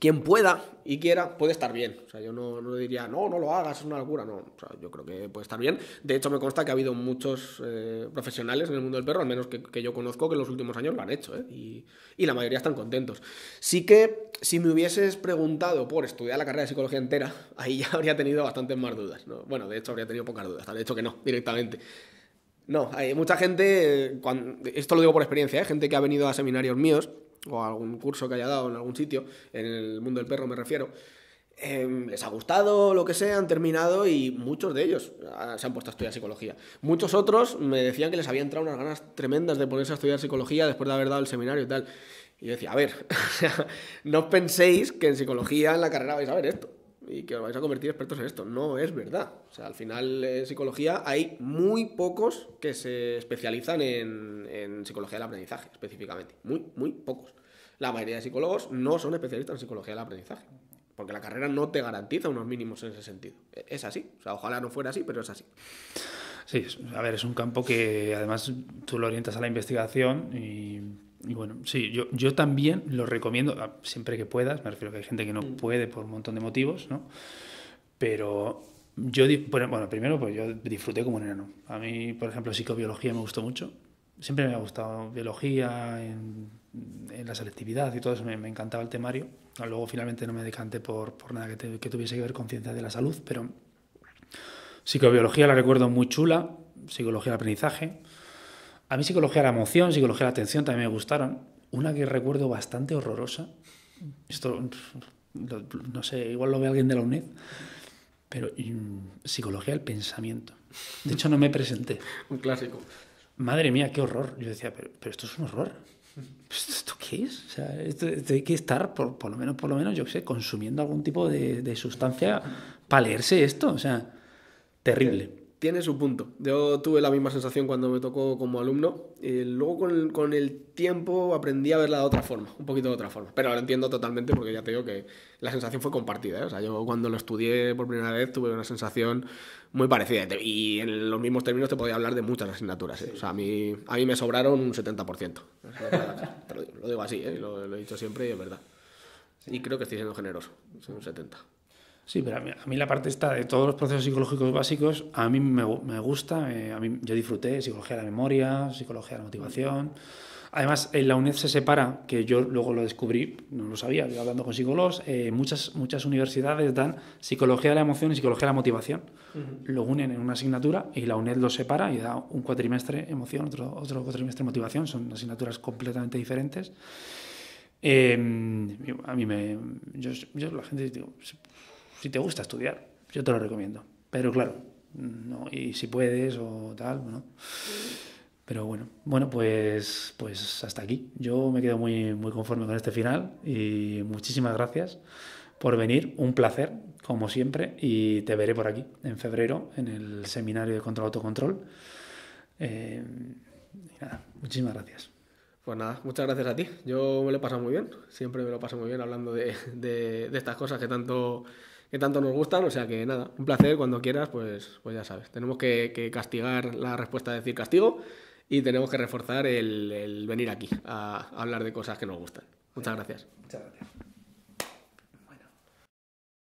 quien pueda y quiera puede estar bien. O sea, yo no, no diría, no, no lo hagas, es una locura. No, o sea, yo creo que puede estar bien. De hecho, me consta que ha habido muchos eh, profesionales en el mundo del perro, al menos que, que yo conozco, que en los últimos años lo han hecho, ¿eh? Y, y la mayoría están contentos. Sí que, si me hubieses preguntado por estudiar la carrera de psicología entera, ahí ya habría tenido bastantes más dudas, ¿no? Bueno, de hecho, habría tenido pocas dudas. De hecho, que no, directamente. No, hay mucha gente, cuando, esto lo digo por experiencia, ¿eh? Gente que ha venido a seminarios míos, o a algún curso que haya dado en algún sitio, en el mundo del perro me refiero, eh, les ha gustado, lo que sea, han terminado y muchos de ellos se han puesto a estudiar psicología. Muchos otros me decían que les había entrado unas ganas tremendas de ponerse a estudiar psicología después de haber dado el seminario y tal. Y yo decía, a ver, no penséis que en psicología en la carrera vais a ver esto y que os vais a convertir expertos en esto. No es verdad. O sea, al final en psicología hay muy pocos que se especializan en, en psicología del aprendizaje, específicamente. Muy, muy pocos. La mayoría de psicólogos no son especialistas en psicología del aprendizaje, porque la carrera no te garantiza unos mínimos en ese sentido. Es así. O sea, ojalá no fuera así, pero es así. Sí, a ver, es un campo que además tú lo orientas a la investigación y... Y bueno, sí, yo, yo también lo recomiendo siempre que puedas. Me refiero a que hay gente que no puede por un montón de motivos, ¿no? Pero yo, bueno, primero, pues yo disfruté como un enano. A mí, por ejemplo, psicobiología me gustó mucho. Siempre me ha gustado biología, en, en la selectividad y todo eso. Me, me encantaba el temario. Luego, finalmente, no me decanté por, por nada que, te, que tuviese que ver con ciencias de la salud, pero psicobiología la recuerdo muy chula. Psicología del aprendizaje. A mí psicología de la emoción, psicología de la atención también me gustaron. Una que recuerdo bastante horrorosa, esto lo, no sé, igual lo ve alguien de la UNED, pero mmm, psicología del pensamiento. De hecho, no me presenté. Un clásico. Madre mía, qué horror. Yo decía, pero, pero esto es un horror. ¿Esto qué es? O sea, esto, esto hay que estar, por, por lo menos, por lo menos, yo qué sé, consumiendo algún tipo de, de sustancia para leerse esto. O sea, terrible. Sí. Tiene su punto. Yo tuve la misma sensación cuando me tocó como alumno. Eh, luego con el, con el tiempo aprendí a verla de otra forma, un poquito de otra forma. Pero lo entiendo totalmente porque ya te digo que la sensación fue compartida, ¿eh? O sea, yo cuando lo estudié por primera vez tuve una sensación muy parecida. Y en los mismos términos te podía hablar de muchas asignaturas, ¿eh? O sea, a mí, a mí me sobraron un setenta por ciento. Te lo, digo, lo digo así, ¿eh? Lo, lo he dicho siempre y es verdad. Y creo que estoy siendo generoso. Soy un setenta por ciento. Sí, pero a mí, a mí la parte esta de todos los procesos psicológicos básicos, a mí me, me gusta, eh, a mí, yo disfruté psicología de la memoria, psicología de la motivación. Además, en la UNED se separa, que yo luego lo descubrí, no lo sabía, yo hablando con psicólogos, eh, muchas, muchas universidades dan psicología de la emoción y psicología de la motivación. Uh-huh. Lo unen en una asignatura y la UNED lo separa y da un cuatrimestre emoción, otro, otro cuatrimestre motivación, son asignaturas completamente diferentes. Eh, a mí me... Yo, yo la gente... Digo, si te gusta estudiar, yo te lo recomiendo. Pero claro, no, y si puedes o tal, ¿no? Pero bueno, bueno pues, pues hasta aquí. Yo me quedo muy, muy conforme con este final y muchísimas gracias por venir. Un placer, como siempre, y te veré por aquí en febrero en el seminario de Contra Autocontrol. Eh, y nada, muchísimas gracias. Pues nada, muchas gracias a ti. Yo me lo he pasado muy bien. Siempre me lo paso muy bien hablando de, de, de estas cosas que tanto... que tanto nos gustan, o sea que nada, un placer, cuando quieras, pues, pues ya sabes, tenemos que, que castigar la respuesta de decir castigo y tenemos que reforzar el, el venir aquí a, a hablar de cosas que nos gustan. Muchas gracias. Muchas gracias.